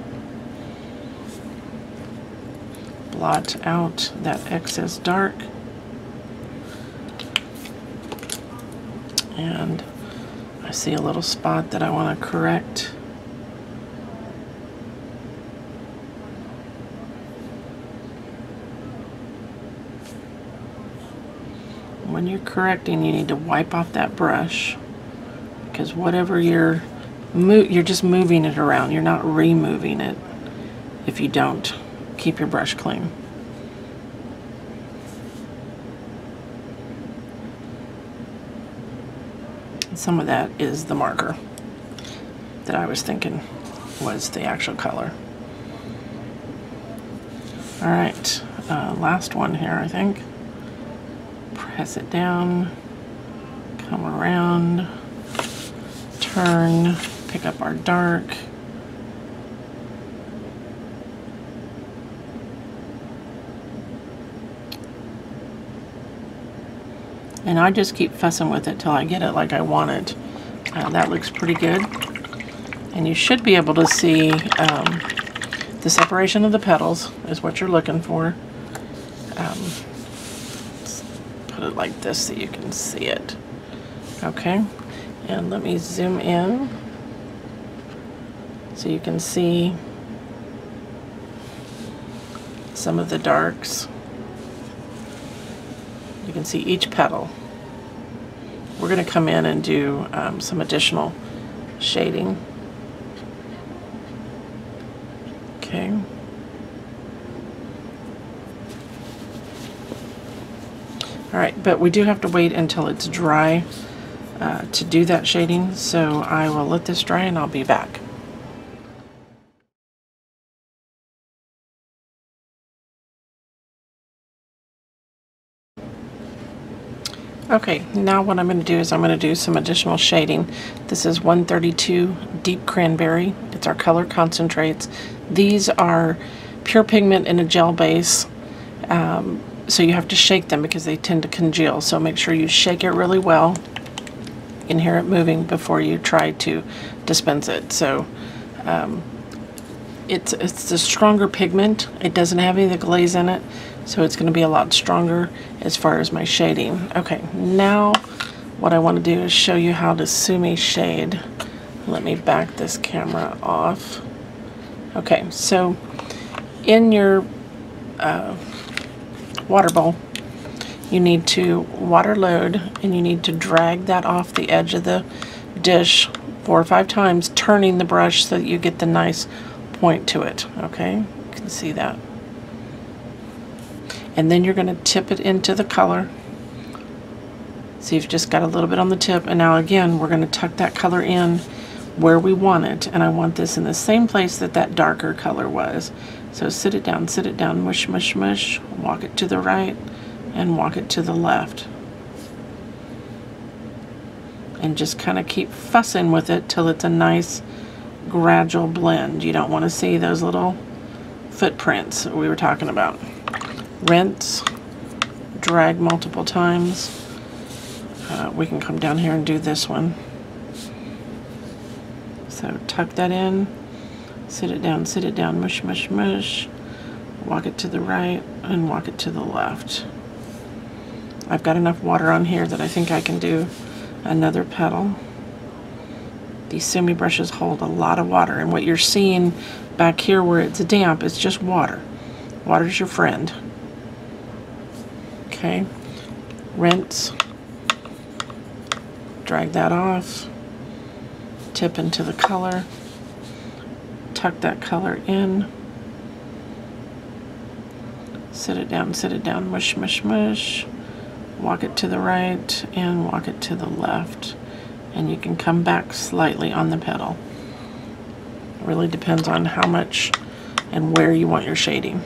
Blot out that excess dark. And I see a little spot that I want to correct. When you're correcting, you need to wipe off that brush because whatever you're, mo you're just moving it around. You're not removing it if you don't keep your brush clean. And some of that is the marker that I was thinking was the actual color. All right, uh, last one here, I think. Press it down, come around, turn, pick up our dark. And I just keep fussing with it till I get it like I want it. Uh, that looks pretty good. And you should be able to see um, the separation of the petals is what you're looking for. Um, put it like this so you can see it. Okay, and let me zoom in so you can see some of the darks. You can see each petal. We're going to come in and do um, some additional shading. Okay. All right, but we do have to wait until it's dry uh, to do that shading, so I will let this dry and I'll be back. Okay, now what I'm going to do is I'm going to do some additional shading. This is one thirty-two Deep Cranberry. It's our color concentrates. These are pure pigment in a gel base, um, so you have to shake them because they tend to congeal. So make sure you shake it really well. You can hear it moving before you try to dispense it. So um, it's, it's a stronger pigment. It doesn't have any of the glaze in it. So it's going to be a lot stronger as far as my shading. Okay, now what I want to do is show you how to Sumi shade. Let me back this camera off. Okay, so in your uh, water bowl, you need to water load and you need to drag that off the edge of the dish four or five times, turning the brush so that you get the nice point to it. Okay, you can see that. And then you're going to tip it into the color. So you've just got a little bit on the tip, and now again we're going to tuck that color in where we want it, and I want this in the same place that that darker color was. So sit it down, sit it down, mush, mush, mush, walk it to the right and walk it to the left. And just kind of keep fussing with it till it's a nice gradual blend. You don't want to see those little footprints that we were talking about. Rinse, drag multiple times. Uh, we can come down here and do this one. So tuck that in, sit it down, sit it down, mush, mush, mush. Walk it to the right and walk it to the left. I've got enough water on here that I think I can do another petal. These Sumi brushes hold a lot of water, and what you're seeing back here where it's damp is just water. Water's your friend. Okay, rinse, drag that off, tip into the color, tuck that color in, sit it down, sit it down, mush, mush, mush, walk it to the right and walk it to the left, and you can come back slightly on the petal. It really depends on how much and where you want your shading.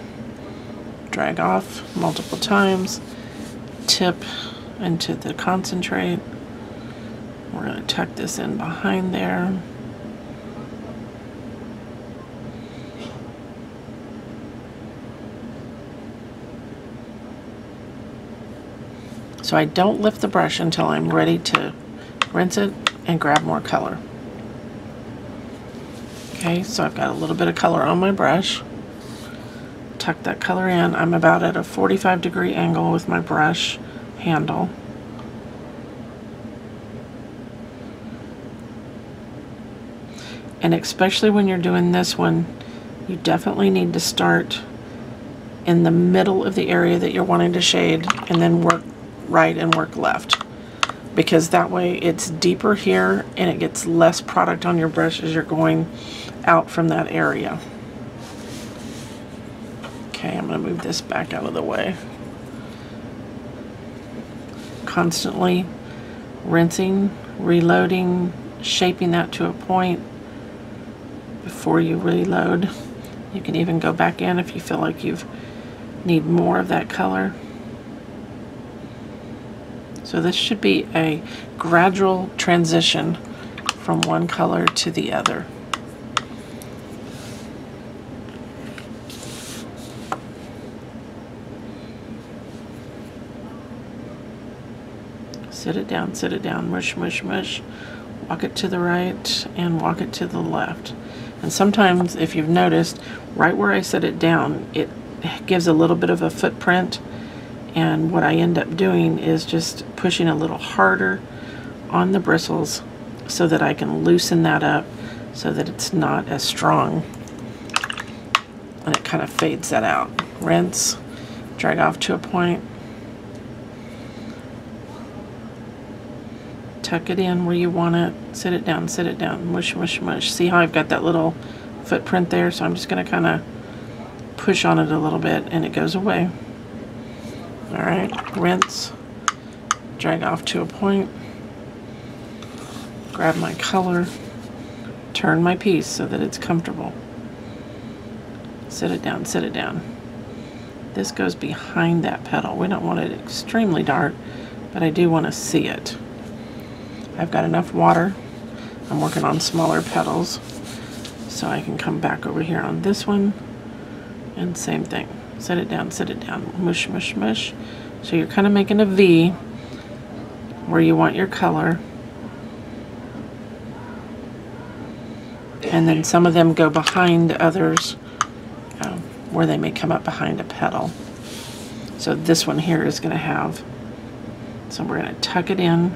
Drag off multiple times, tip into the concentrate. We're going to tuck this in behind there. So I don't lift the brush until I'm ready to rinse it and grab more color. Okay, so I've got a little bit of color on my brush. Tuck that color in. I'm about at a forty-five degree angle with my brush handle. And especially when you're doing this one, you definitely need to start in the middle of the area that you're wanting to shade and then work right and work left, because that way it's deeper here and it gets less product on your brush as you're going out from that area. Okay, I'm going to move this back out of the way. Constantly rinsing reloading, shaping that to a point before you reload. You can even go back in if you feel like you need more of that color. So this should be a gradual transition from one color to the other. Sit it down, sit it down, mush, mush, mush. Walk it to the right and walk it to the left. And sometimes, if you've noticed, right where I set it down, it gives a little bit of a footprint, and what I end up doing is just pushing a little harder on the bristles so that I can loosen that up so that it's not as strong, and it kind of fades that out. Rinse, drag off to a point, tuck it in where you want it, sit it down, sit it down, mush, mush, mush. See how I've got that little footprint there? So I'm just going to kind of push on it a little bit and it goes away. Alright, rinse, drag off to a point, grab my color, turn my piece so that it's comfortable. Sit it down, sit it down. This goes behind that petal. We don't want it extremely dark, but I do want to see it. I've got enough water. I'm working on smaller petals, so I can come back over here on this one and same thing. Set it down, set it down, mush, mush, mush. So you're kind of making a V where you want your color, and then some of them go behind others uh, where they may come up behind a petal. So this one here is going to have, so we're going to tuck it in,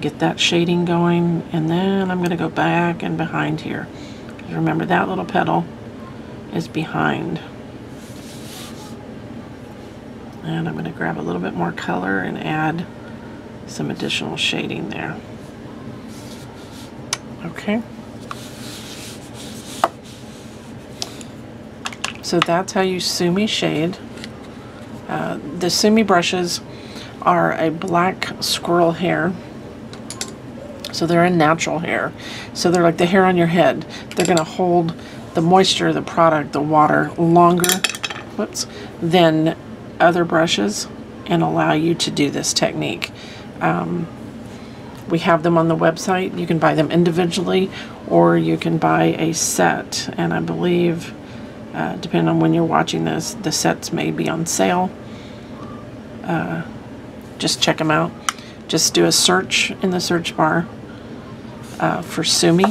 get that shading going, and then I'm going to go back and behind here. Remember, that little petal is behind. And I'm going to grab a little bit more color and add some additional shading there. Okay. So that's how you Sumi shade. Uh, the Sumi brushes are a black squirrel hair. So they're a natural hair. So they're like the hair on your head. They're going to hold the moisture, the product, the water longer whoops, than other brushes and allow you to do this technique. Um, we have them on the website. You can buy them individually or you can buy a set. And I believe, uh, depending on when you're watching this, the sets may be on sale. Uh, just check them out. Just do a search in the search bar uh, for Sumi,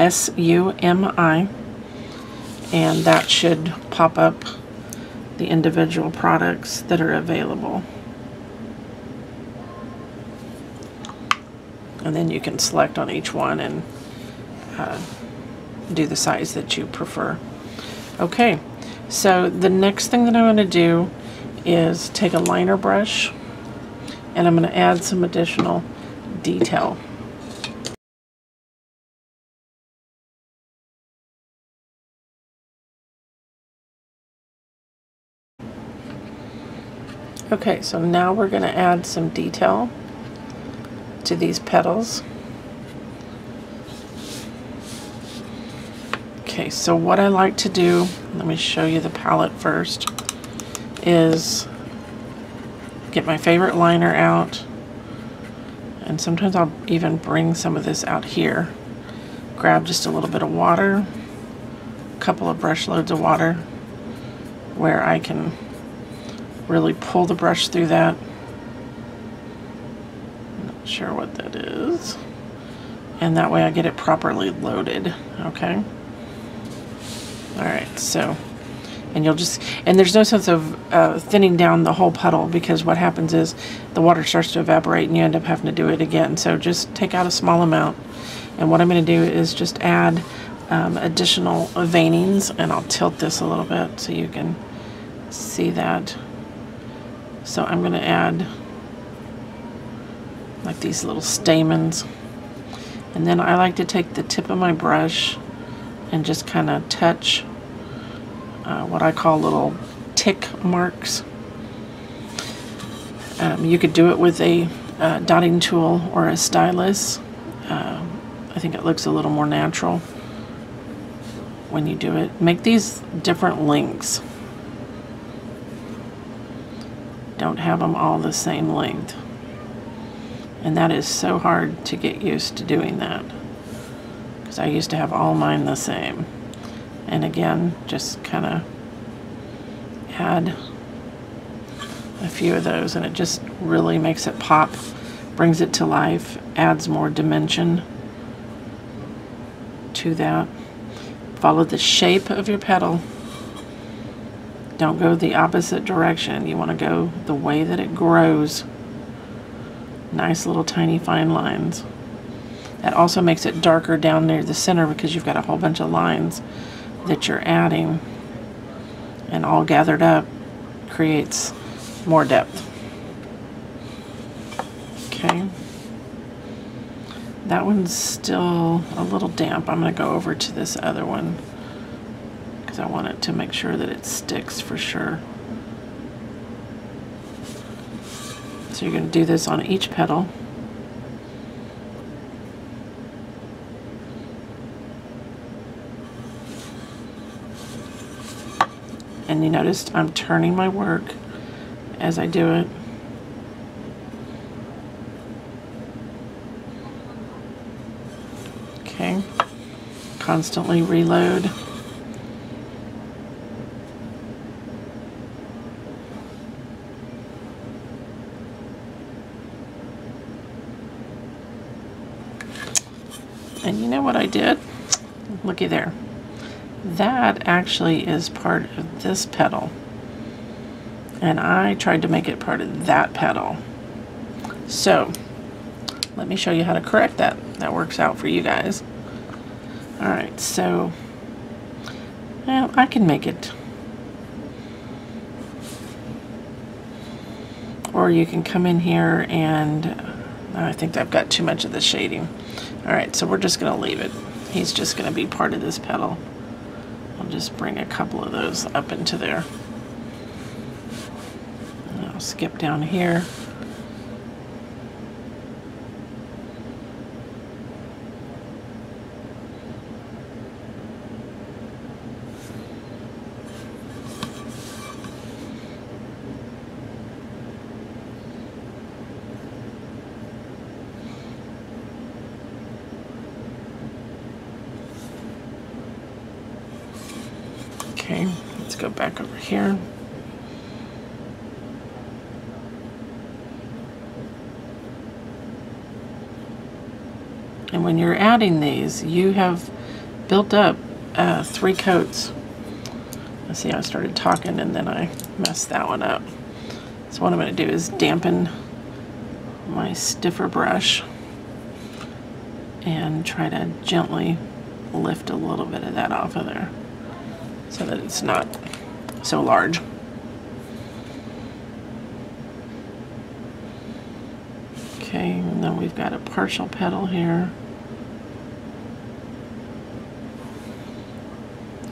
S U M I, and that should pop up the individual products that are available. And then you can select on each one and uh, do the size that you prefer. Okay, so the next thing that I want to do is take a liner brush and I'm going to add some additional detail. Okay, so now we're going to add some detail to these petals. Okay, so what I like to do, let me show you the palette first, is get my favorite liner out, and sometimes I'll even bring some of this out here. Grab just a little bit of water, a couple of brush loads of water, where I can really pull the brush through that. Not sure what that is, and that way I get it properly loaded. Okay. All right. So. And you'll just, and there's no sense of uh, thinning down the whole puddle, because what happens is the water starts to evaporate and you end up having to do it again. So just take out a small amount. And what I'm going to do is just add um, additional veinings, and I'll tilt this a little bit so you can see that. So I'm going to add like these little stamens. And then I like to take the tip of my brush and just kind of touch Uh, what I call little tick marks. Um, you could do it with a uh, dotting tool or a stylus. Uh, I think it looks a little more natural when you do it. Make these different lengths. Don't have them all the same length. And that is so hard to get used to doing that, because I used to have all mine the same. And again, just kind of add a few of those, and it just really makes it pop, brings it to life, adds more dimension to that. Follow the shape of your petal. Don't go the opposite direction. You want to go the way that it grows. Nice little tiny fine lines. That also makes it darker down near the center, because you've got a whole bunch of lines that you're adding, and all gathered up creates more depth. Okay, that one's still a little damp. I'm going to go over to this other one because I want it to make sure that it sticks for sure. So you're going to do this on each petal. And you noticed I'm turning my work as I do it. Okay, constantly reload. And you know what I did? Looky there. That actually is part of this petal. And I tried to make it part of that petal. So let me show you how to correct that. That works out for you guys. All right, so well, I can make it. Or you can come in here and uh, I think I've got too much of the shading. All right, so we're just gonna leave it. He's just gonna be part of this petal. I'll just bring a couple of those up into there. And I'll skip down here. Okay, let's go back over here. And when you're adding these, you have built up uh, three coats. Let's see, I started talking and then I messed that one up. So what I'm going to do is dampen my stiffer brush and try to gently lift a little bit of that off of there, so that it's not so large. Okay, and then we've got a partial petal here.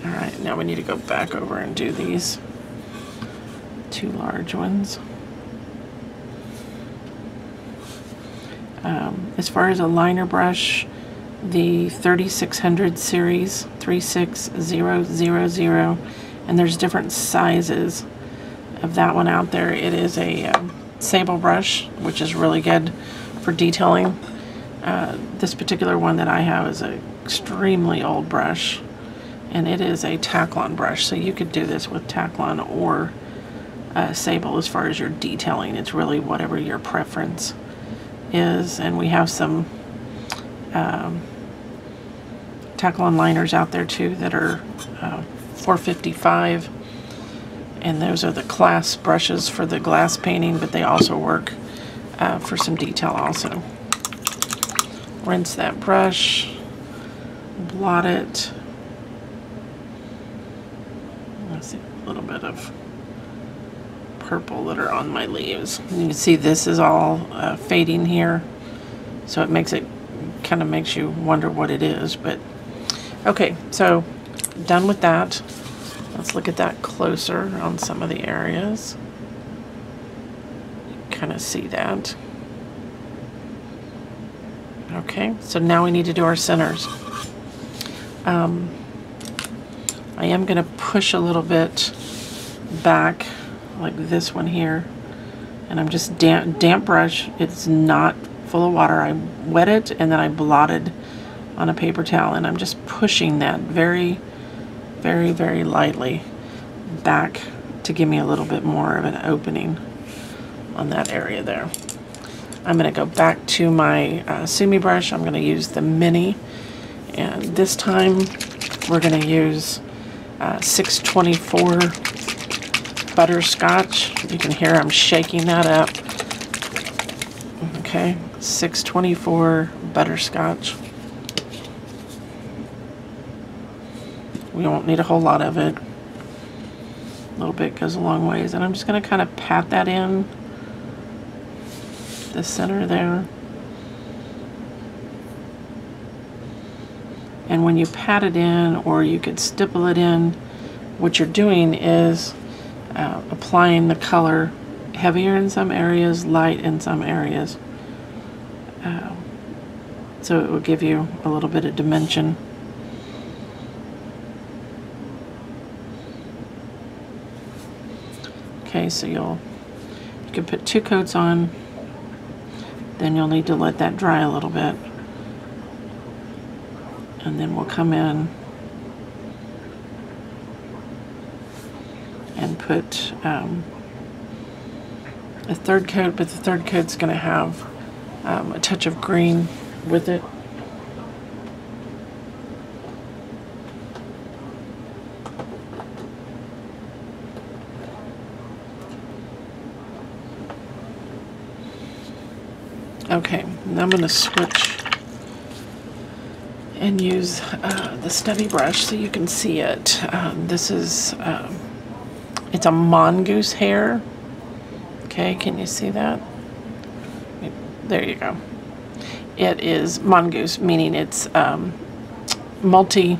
All right, now we need to go back over and do these two large ones. Um, as far as a liner brush, the thirty-six hundred series, three six zero zero zero, and there's different sizes of that one out there. It is a um, sable brush, which is really good for detailing. Uh, this particular one that I have is an extremely old brush, and it is a Taclon brush, so you could do this with Taclon or uh, sable as far as your detailing. It's really whatever your preference is, and we have some um, Taclon liners out there too that are uh, four fifty-five, and those are the class brushes for the glass painting, but they also work uh, for some detail also. Rinse that brush, blot it. I see a little bit of purple that are on my leaves. And you can see this is all uh, fading here, so it makes it kind of makes you wonder what it is, but okay, so done with that. Let's look at that closer on some of the areas. You kind of see that. Okay, so now we need to do our centers. Um, I am going to push a little bit back, like this one here, and I'm just damp, damp brush. It's not full of water. I wet it and then I blotted on a paper towel, and I'm just pushing that very, very, very lightly back to give me a little bit more of an opening on that area there. I'm going to go back to my uh, Sumi brush. I'm going to use the mini, and this time we're going to use uh, six twenty-four butterscotch. You can hear I'm shaking that up. Okay, six twenty-four butterscotch. We won't need a whole lot of it. A little bit goes a long ways, and I'm just going to kind of pat that in the center there. And when you pat it in, or you could stipple it in, what you're doing is uh, applying the color heavier in some areas, light in some areas, uh, so it will give you a little bit of dimension. Okay, so you'll you can put two coats on. Then you'll need to let that dry a little bit, and then we'll come in and put um, a third coat, but the third coat's going to have um, a touch of green with it. Okay, now I'm going to switch and use uh, the stubby brush so you can see it. Um, this is, um, it's a mongoose hair. Okay, can you see that? There you go. It is mongoose, meaning it's um, multi,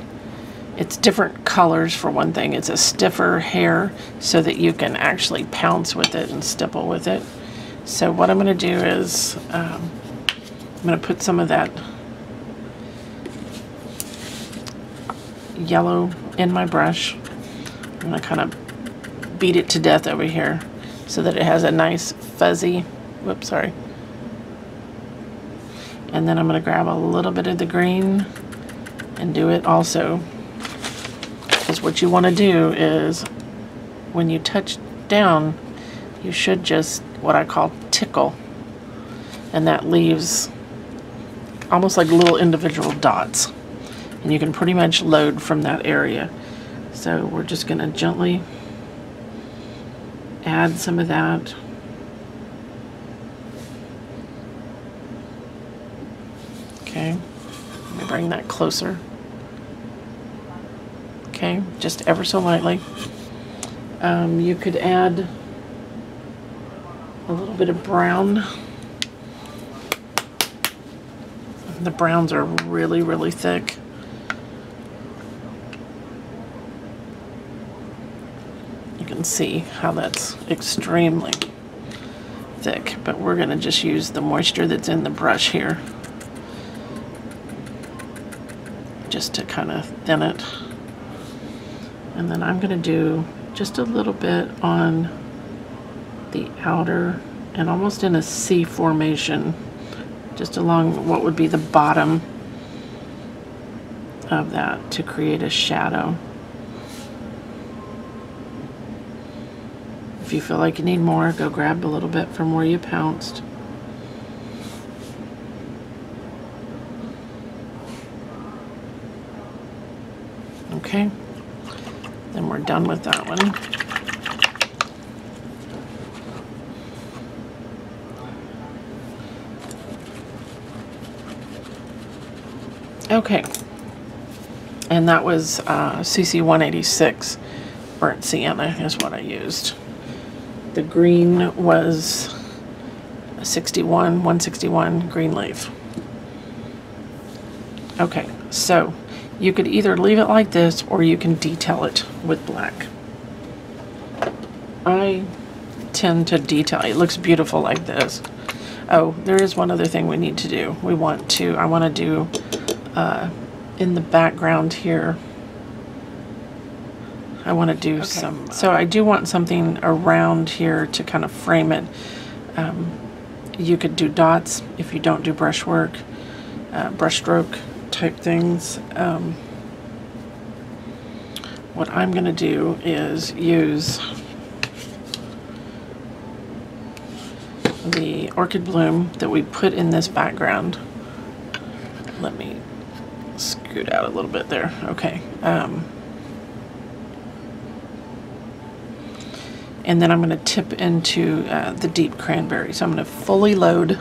it's different colors for one thing. It's a stiffer hair so that you can actually pounce with it and stipple with it. So what I'm going to do is um, I'm going to put some of that yellow in my brush. I'm going to kind of beat it to death over here so that it has a nice fuzzy, whoops, sorry. And then I'm going to grab a little bit of the green and do it also. Because what you want to do is when you touch down, you should just what I call tickle, and that leaves almost like little individual dots, and you can pretty much load from that area. So we're just going to gently add some of that, okay, let me bring that closer, okay, just ever so lightly. Um, you could add a little bit of brown. The browns are really, really thick. You can see how that's extremely thick, but we're going to just use the moisture that's in the brush here just to kind of thin it. And then I'm going to do just a little bit on the outer, and almost in a C formation, just along what would be the bottom of that to create a shadow. If you feel like you need more, go grab a little bit from where you pounced. Okay, then we're done with that one. Okay, and that was uh, C C one eighty-six burnt sienna is what I used. The green was sixty-one, one sixty-one green leaf. Okay, so you could either leave it like this or you can detail it with black. I tend to detail. It looks beautiful like this. Oh, there is one other thing we need to do. We want to, I want to do uh, in the background here, I want to do okay. some, so I do want something around here to kind of frame it. Um, you could do dots if you don't do brushwork, uh, brush stroke type things. Um, what I'm going to do is use the orchid bloom that we put in this background. Let me scoot out a little bit there. Okay. Um, and then I'm going to tip into uh, the deep cranberry. So I'm going to fully load.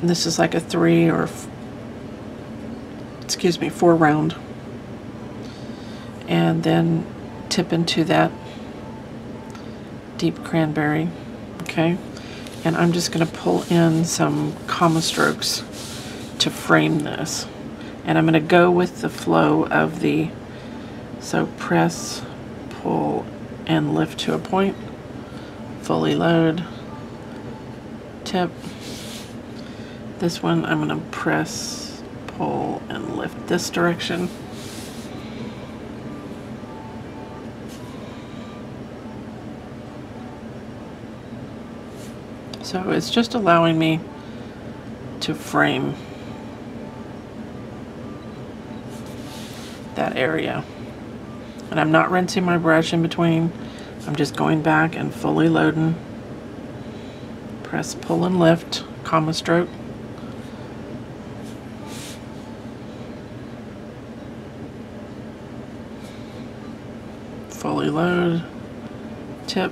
And this is like a three or, f excuse me, four round. And then tip into that deep cranberry. Okay. And I'm just going to pull in some comma strokes to frame this. And I'm going to go with the flow of the, so press, pull, and lift to a point, fully load, tip. This one I'm going to press, pull, and lift this direction. So it's just allowing me to frame that area. And I'm not rinsing my brush in between. I'm just going back and fully loading. Press, pull, and lift, comma stroke. Fully load, tip.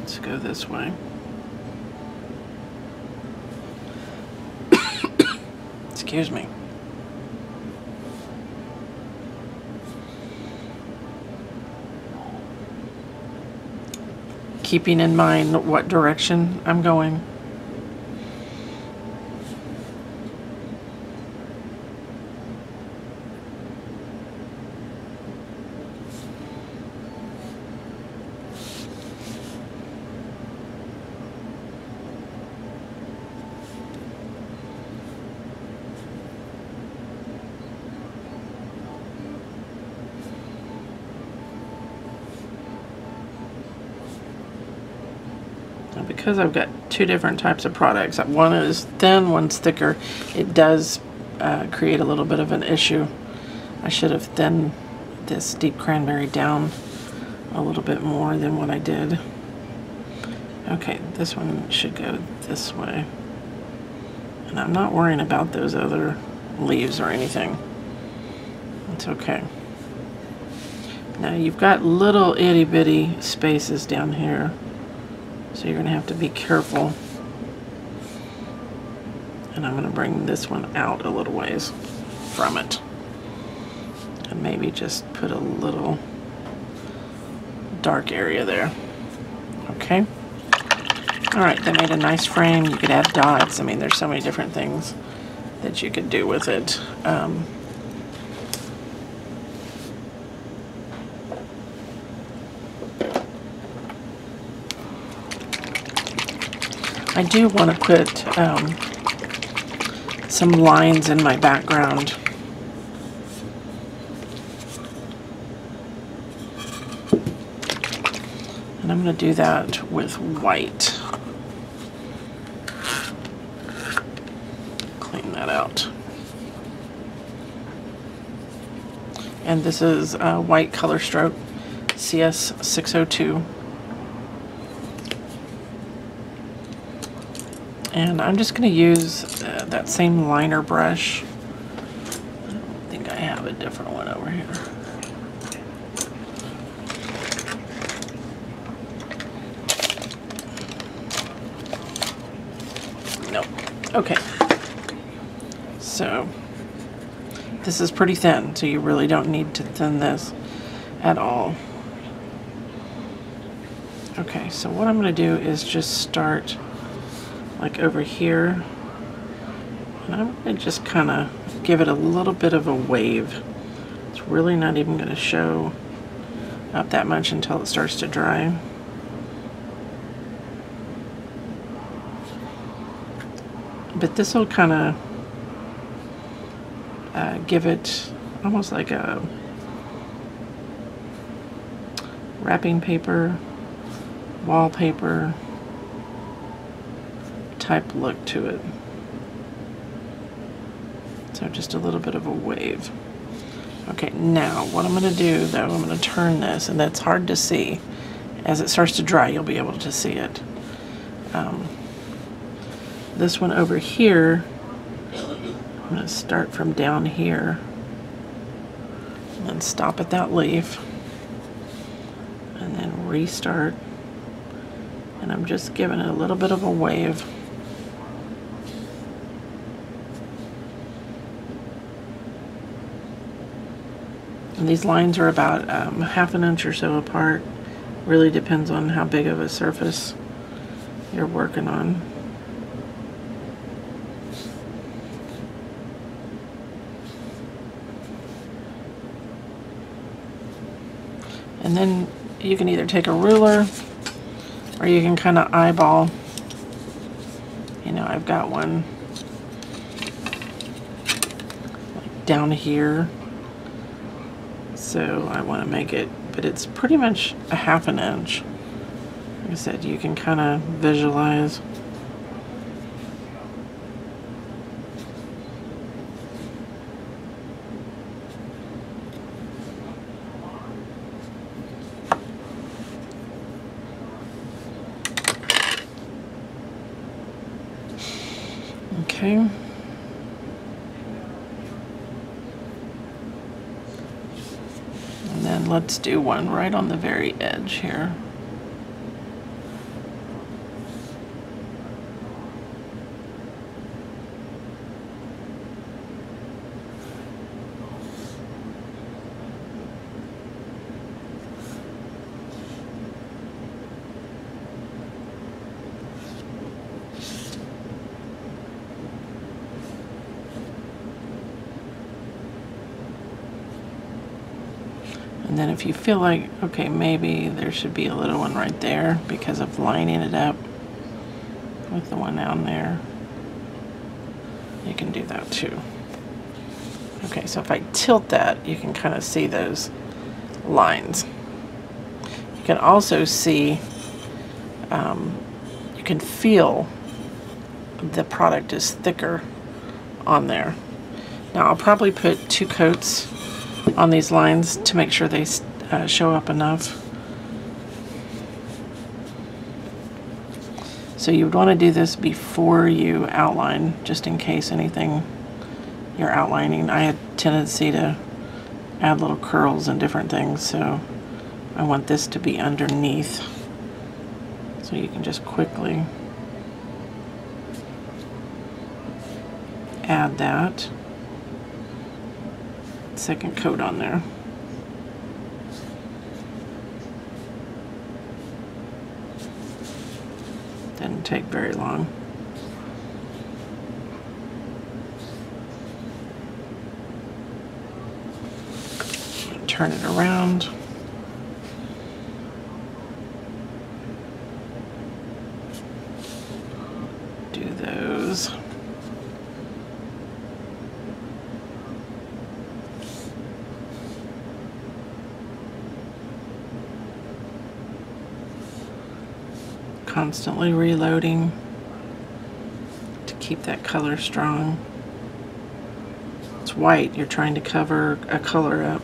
Let's go this way. Excuse me. Keeping in mind what direction I'm going. Because I've got two different types of products, one is thin, one's thicker, it does uh, create a little bit of an issue. I should have thinned this deep cranberry down a little bit more than what I did. Okay, this one should go this way. And I'm not worrying about those other leaves or anything. It's okay. Now you've got little itty bitty spaces down here. So you're going to have to be careful. And I'm going to bring this one out a little ways from it. And maybe just put a little dark area there. Okay. Alright, that made a nice frame. You could add dots. I mean, there's so many different things that you could do with it. Um, I do want to put um, some lines in my background. And I'm going to do that with white. Clean that out. And this is uh, white color stroke, C S six oh two. And I'm just going to use uh, that same liner brush. I don't think I have a different one over here. Nope. Okay. So this is pretty thin, so you really don't need to thin this at all. Okay, so what I'm going to do is just start like over here, and I'm going to just kind of give it a little bit of a wave. It's really not even going to show up that much until it starts to dry. But this will kind of uh, give it almost like a wrapping paper, wallpaper type look to it. So just a little bit of a wave. Okay, now what I'm going to do though, I'm going to turn this, and that's hard to see. As it starts to dry, you'll be able to see it. Um, this one over here, I'm going to start from down here and then stop at that leaf and then restart. And I'm just giving it a little bit of a wave. And these lines are about um, half an inch or so apart. Really depends on how big of a surface you're working on. And then you can either take a ruler or you can kind of eyeball. You know, I've got one like down here. So I want to make it, but it's pretty much a half an inch. Like I said, you can kind of visualize. Okay. Let's do one right on the very edge here. And then if you feel like, okay, maybe there should be a little one right there because of lining it up with the one down there, you can do that too. Okay, so if I tilt that, you can kind of see those lines. You can also see, um, you can feel the product is thicker on there. Now I'll probably put two coats on these lines to make sure they uh, show up enough. So you would want to do this before you outline, just in case anything you're outlining. I had a tendency to add little curls and different things, so I want this to be underneath. So you can just quickly add that second coat on there. Didn't take very long. Turn it around. Do those. Constantly reloading to keep that color strong. It's white, you're trying to cover a color up.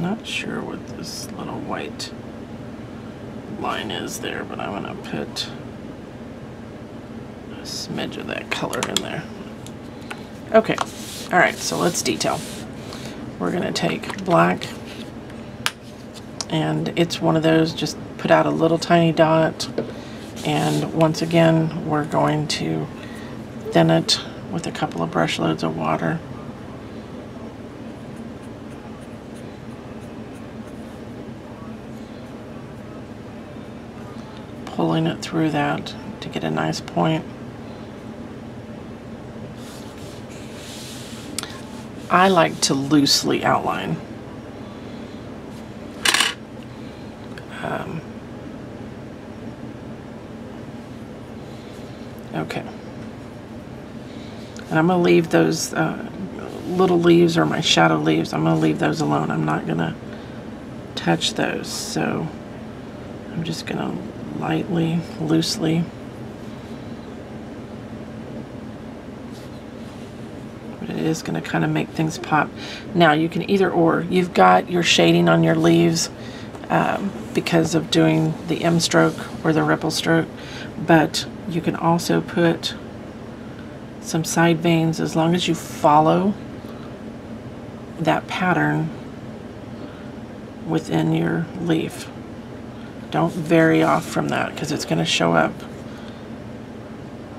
Not sure what this little white line is there, but I'm gonna put a smidge of that color in there. Okay, all right, so let's detail. We're gonna take black, and it's one of those, just put out a little tiny dot, and once again, we're going to thin it with a couple of brush loads of water. pulling it through that to get a nice point. I like to loosely outline. Um, okay. And I'm going to leave those uh, little leaves, or my shadow leaves, I'm going to leave those alone. I'm not going to touch those. So I'm just going to lightly, loosely. Is going to kind of make things pop. Now you can either or. You've got your shading on your leaves um, because of doing the M stroke or the ripple stroke, but you can also put some side veins as long as you follow that pattern within your leaf. Don't vary off from that because it's going to show up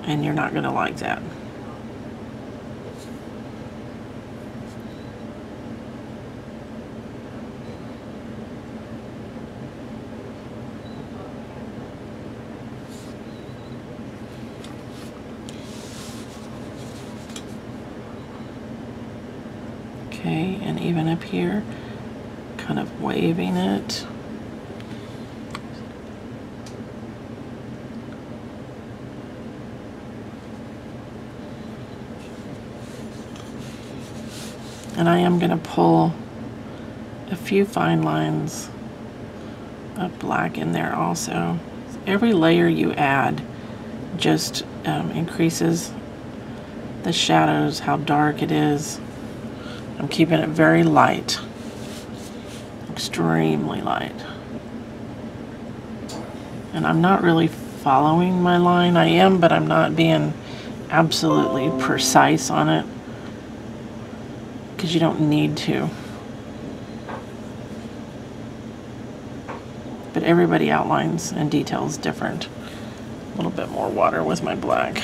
and you're not going to like that. Okay, and even up here, kind of waving it. And I am going to pull a few fine lines of black in there also. Every layer you add just um, increases the shadows, how dark it is. I'm keeping it very light, extremely light. And I'm not really following my line. I am, but I'm not being absolutely precise on it because you don't need to. But everybody outlines and details different. A little bit more water with my black.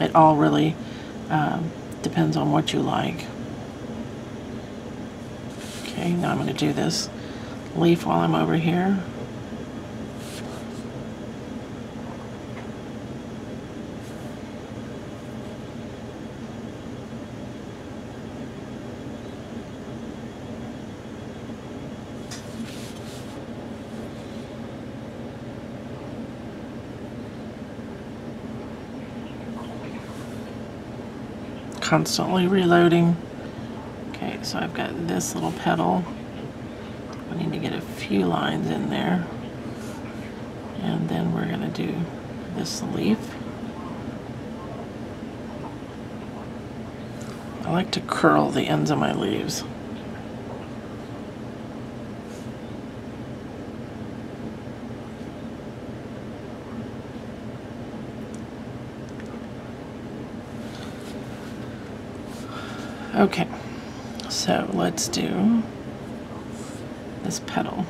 It all really Um, depends on what you like. Okay, now I'm going to do this leaf while I'm over here. Constantly reloading. Okay, so I've got this little petal. I need to get a few lines in there. And then we're gonna do this leaf. I like to curl the ends of my leaves. Okay, so let's do this petal.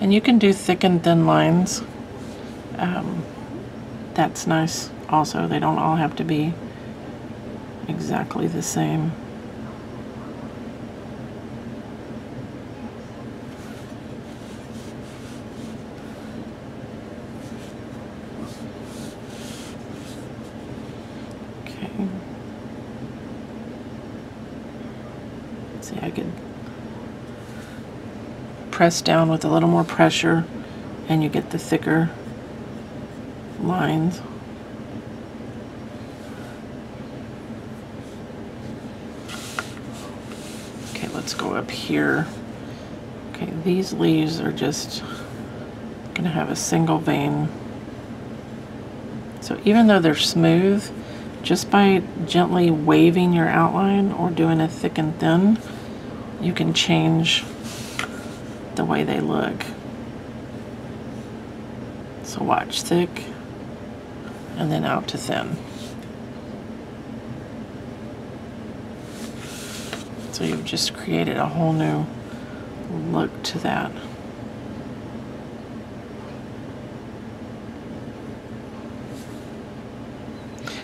And you can do thick and thin lines. Um, that's nice also. They don't all have to be exactly the same. Press down with a little more pressure and you get the thicker lines. Okay, let's go up here. Okay, these leaves are just gonna have a single vein. So even though they're smooth, just by gently waving your outline or doing a thick and thin, you can change the way they look. So watch, thick and then out to thin. So you've just created a whole new look to that.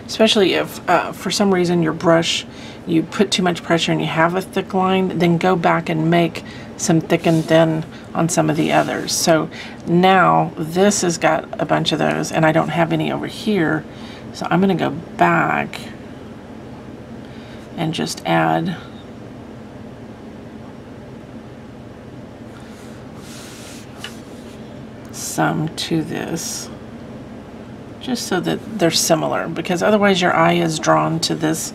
especially if uh, for some reason your brush, you put too much pressure and you have a thick line, then go back and make some thick and thin on some of the others. So now this has got a bunch of those and I don't have any over here. So I'm gonna go back and just add some to this, just so that they're similar, because otherwise your eye is drawn to this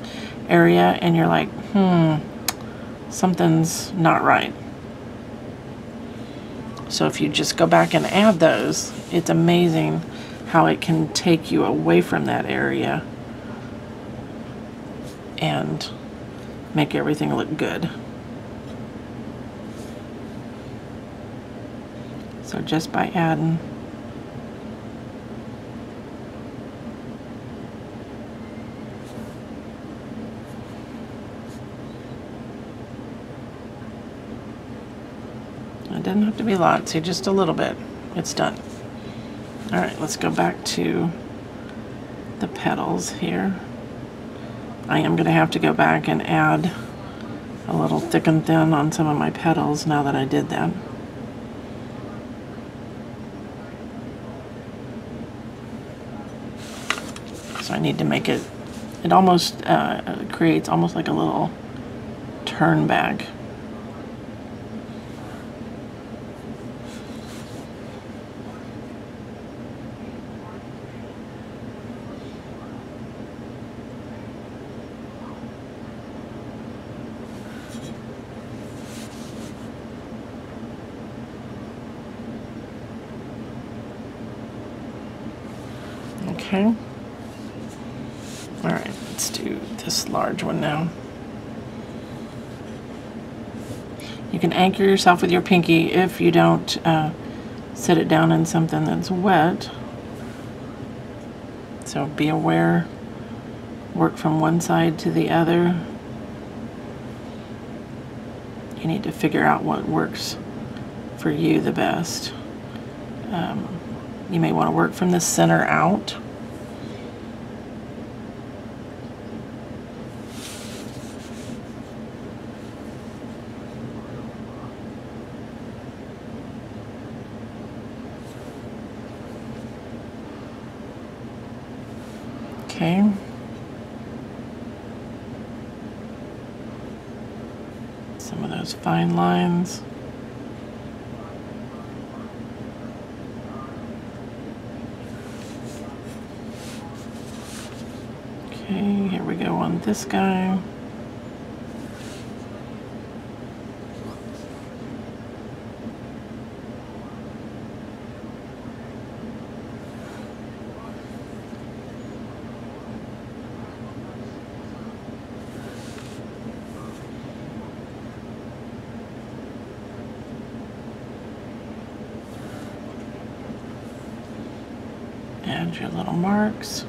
area and you're like, hmm, something's not right. So if you just go back and add those, it's amazing how it can take you away from that area and make everything look good. So just by adding doesn't have to be lots, here just a little bit, it's done. All right, let's go back to the petals here. I am going to have to go back and add a little thick and thin on some of my petals now that I did that. So I need to make it, it almost uh, creates almost like a little turn back. Okay. All right, let's do this large one now. You can anchor yourself with your pinky if you don't uh, set it down in something that's wet. So be aware, work from one side to the other. You need to figure out what works for you the best. Um, you may want to work from the center out. Okay. Some of those fine lines. Okay, here we go on this guy. Add your little marks.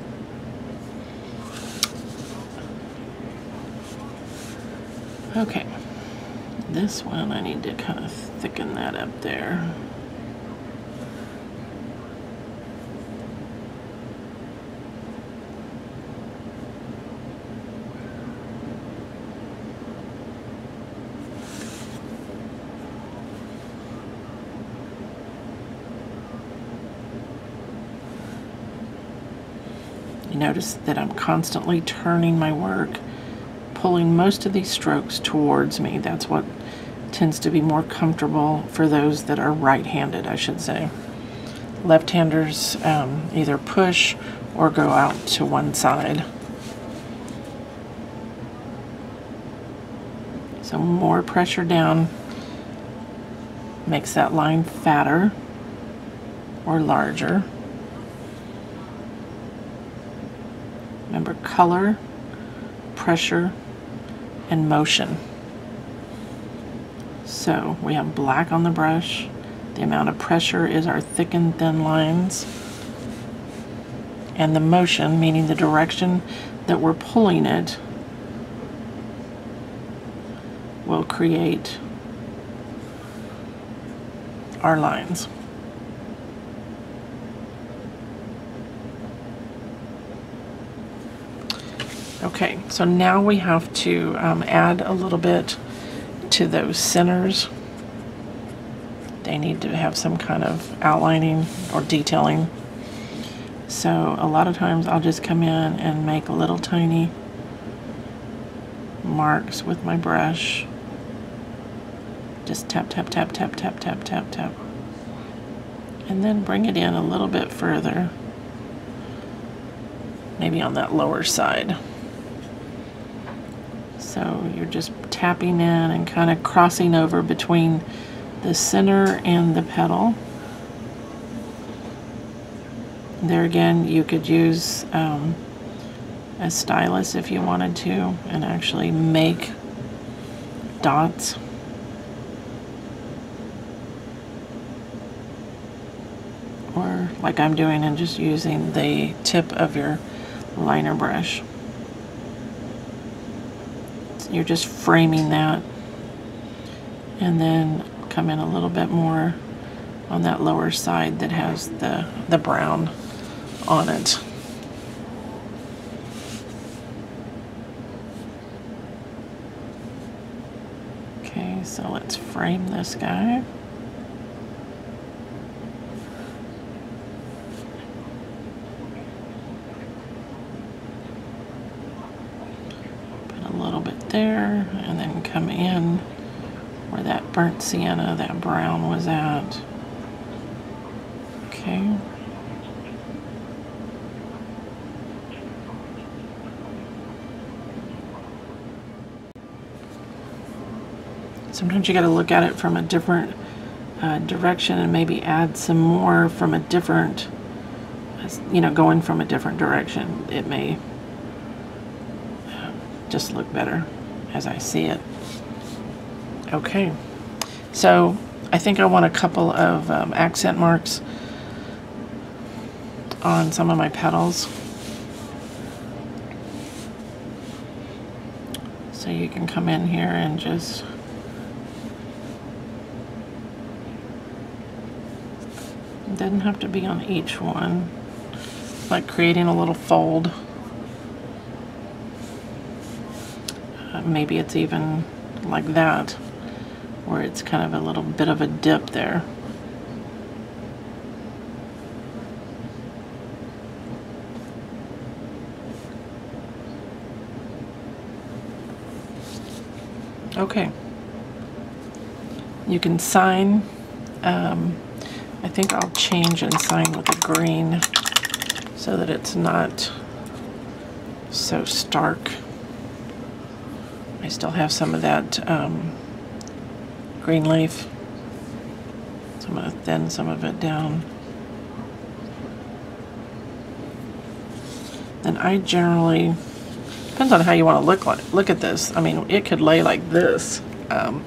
Okay, this one I need to kind of thicken that up there. You notice that I'm constantly turning my work, pulling most of these strokes towards me. That's what tends to be more comfortable for those that are right-handed, I should say. Left-handers um, either push or go out to one side. So more pressure down makes that line fatter or larger. Remember, color, pressure, and motion. So we have black on the brush. The amount of pressure is our thick and thin lines. And the motion, meaning the direction that we're pulling it, will create our lines. Okay, so now we have to um, add a little bit to those centers. They need to have some kind of outlining or detailing. So a lot of times I'll just come in and make little tiny marks with my brush. Just tap, tap, tap, tap, tap, tap, tap, tap. And then bring it in a little bit further. Maybe on that lower side. So you're just tapping in and kind of crossing over between the center and the petal. There again, you could use um, a stylus if you wanted to and actually make dots. Or like I'm doing, and just using the tip of your liner brush. So you're just framing that, and then come in a little bit more on that lower side that has the, the brown on it. Okay, so let's frame this guy. Put a little bit there, and then come in where that burnt sienna, that brown was at. Okay. Sometimes you got to look at it from a different uh, direction and maybe add some more from a different, you know, going from a different direction. It may just look better as I see it. Okay, so I think I want a couple of um, accent marks on some of my petals. So you can come in here and just it doesn't have to be on each one, like creating a little fold. Uh, maybe it's even like that, where it's kind of a little bit of a dip there. Okay, you can sign. Um, I think I'll change and sign with a green so that it's not so stark. I still have some of that um, green leaf, so I'm going to thin some of it down. Then I generally, depends on how you want to look like, look at this. I mean, it could lay like this, um,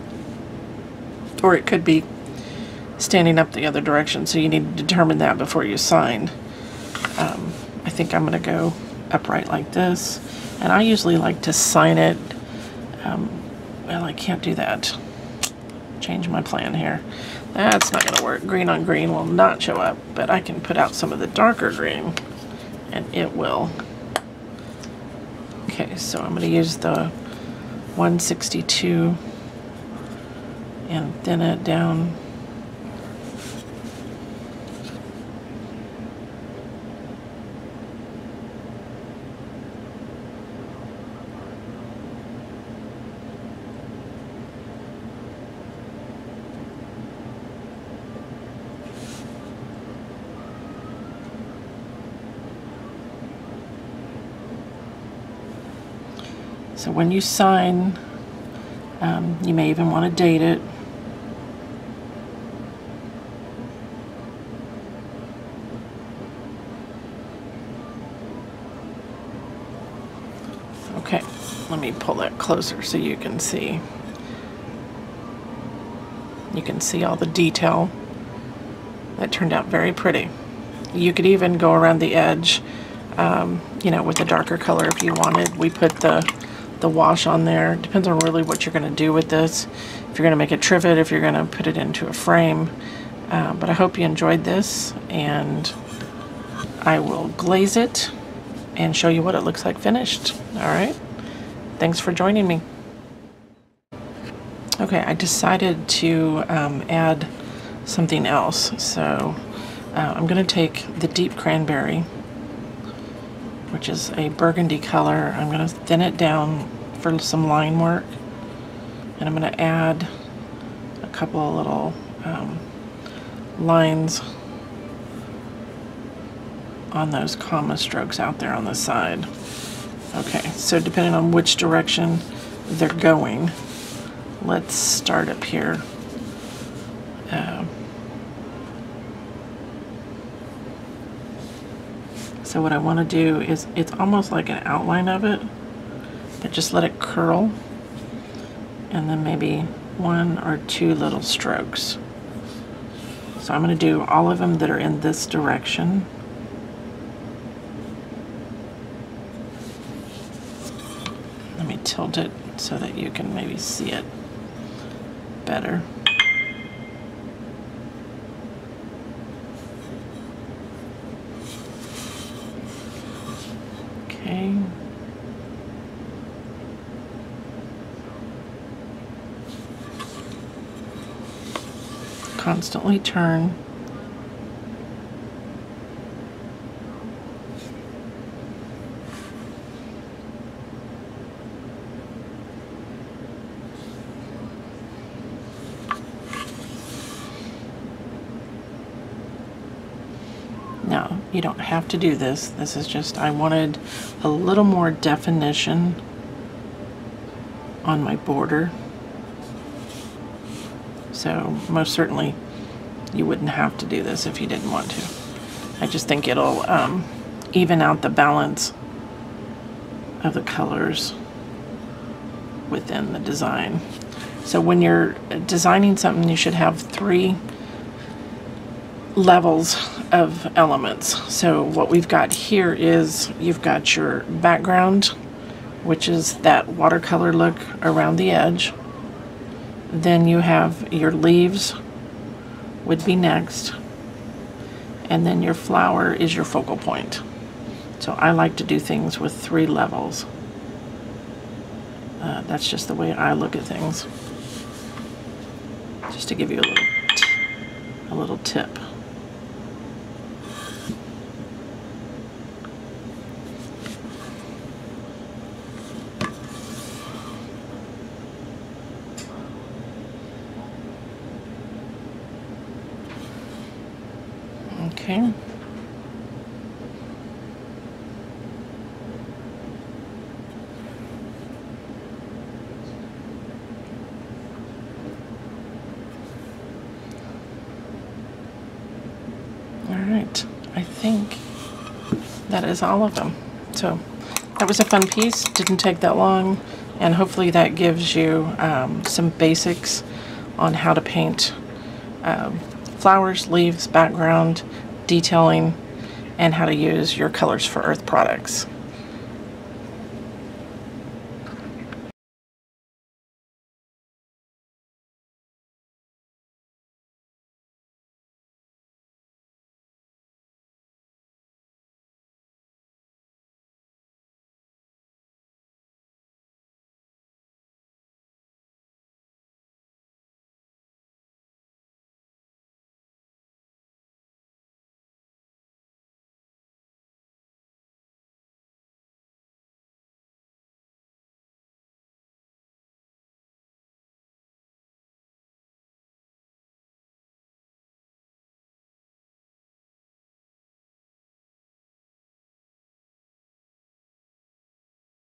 or it could be standing up the other direction. So you need to determine that before you sign. Um, I think I'm going to go upright like this, and I usually like to sign it. Um, well, I can't do that. Change my plan here. That's not going to work. Green on green will not show up, but I can put out some of the darker green, and it will. Okay, so I'm going to use the one sixty-two and thin it down. So when you sign, um, you may even want to date it. Okay, let me pull that closer so you can see. You can see all the detail. That turned out very pretty. You could even go around the edge, um, you know, with a darker color if you wanted. We put the the wash on there. Depends on really what you're going to do with this. If you're going to make a trivet, if you're going to put it into a frame. Uh, but I hope you enjoyed this, and I will glaze it and show you what it looks like finished. All right, thanks for joining me. Okay, I decided to um, add something else, so uh, I'm going to take the Deep Cranberry, which is a burgundy color. I'm going to thin it down for some line work, and I'm going to add a couple little um, lines on those comma strokes out there on the side. Okay, so depending on which direction they're going, let's start up here. Uh, so what I want to do is, it's almost like an outline of it, but just let it curl, and then maybe one or two little strokes. So I'm going to do all of them that are in this direction. Let me tilt it so that you can maybe see it better. Okay. Constantly turn. Now, you don't have to do this. This is just, I wanted a little more definition on my border. So most certainly you wouldn't have to do this if you didn't want to. I just think it'll um, even out the balance of the colors within the design. So when you're designing something, you should have three levels of elements. So what we've got here is, you've got your background, which is that watercolor look around the edge. Then you have your leaves would be next, and then your flower is your focal point. So I like to do things with three levels. Uh, that's just the way I look at things, just to give you a little a little tip. Okay. All right, I think that is all of them. So that was a fun piece, didn't take that long, and hopefully that gives you um, some basics on how to paint um, flowers, leaves, background, detailing, and how to use your Colors for Earth products.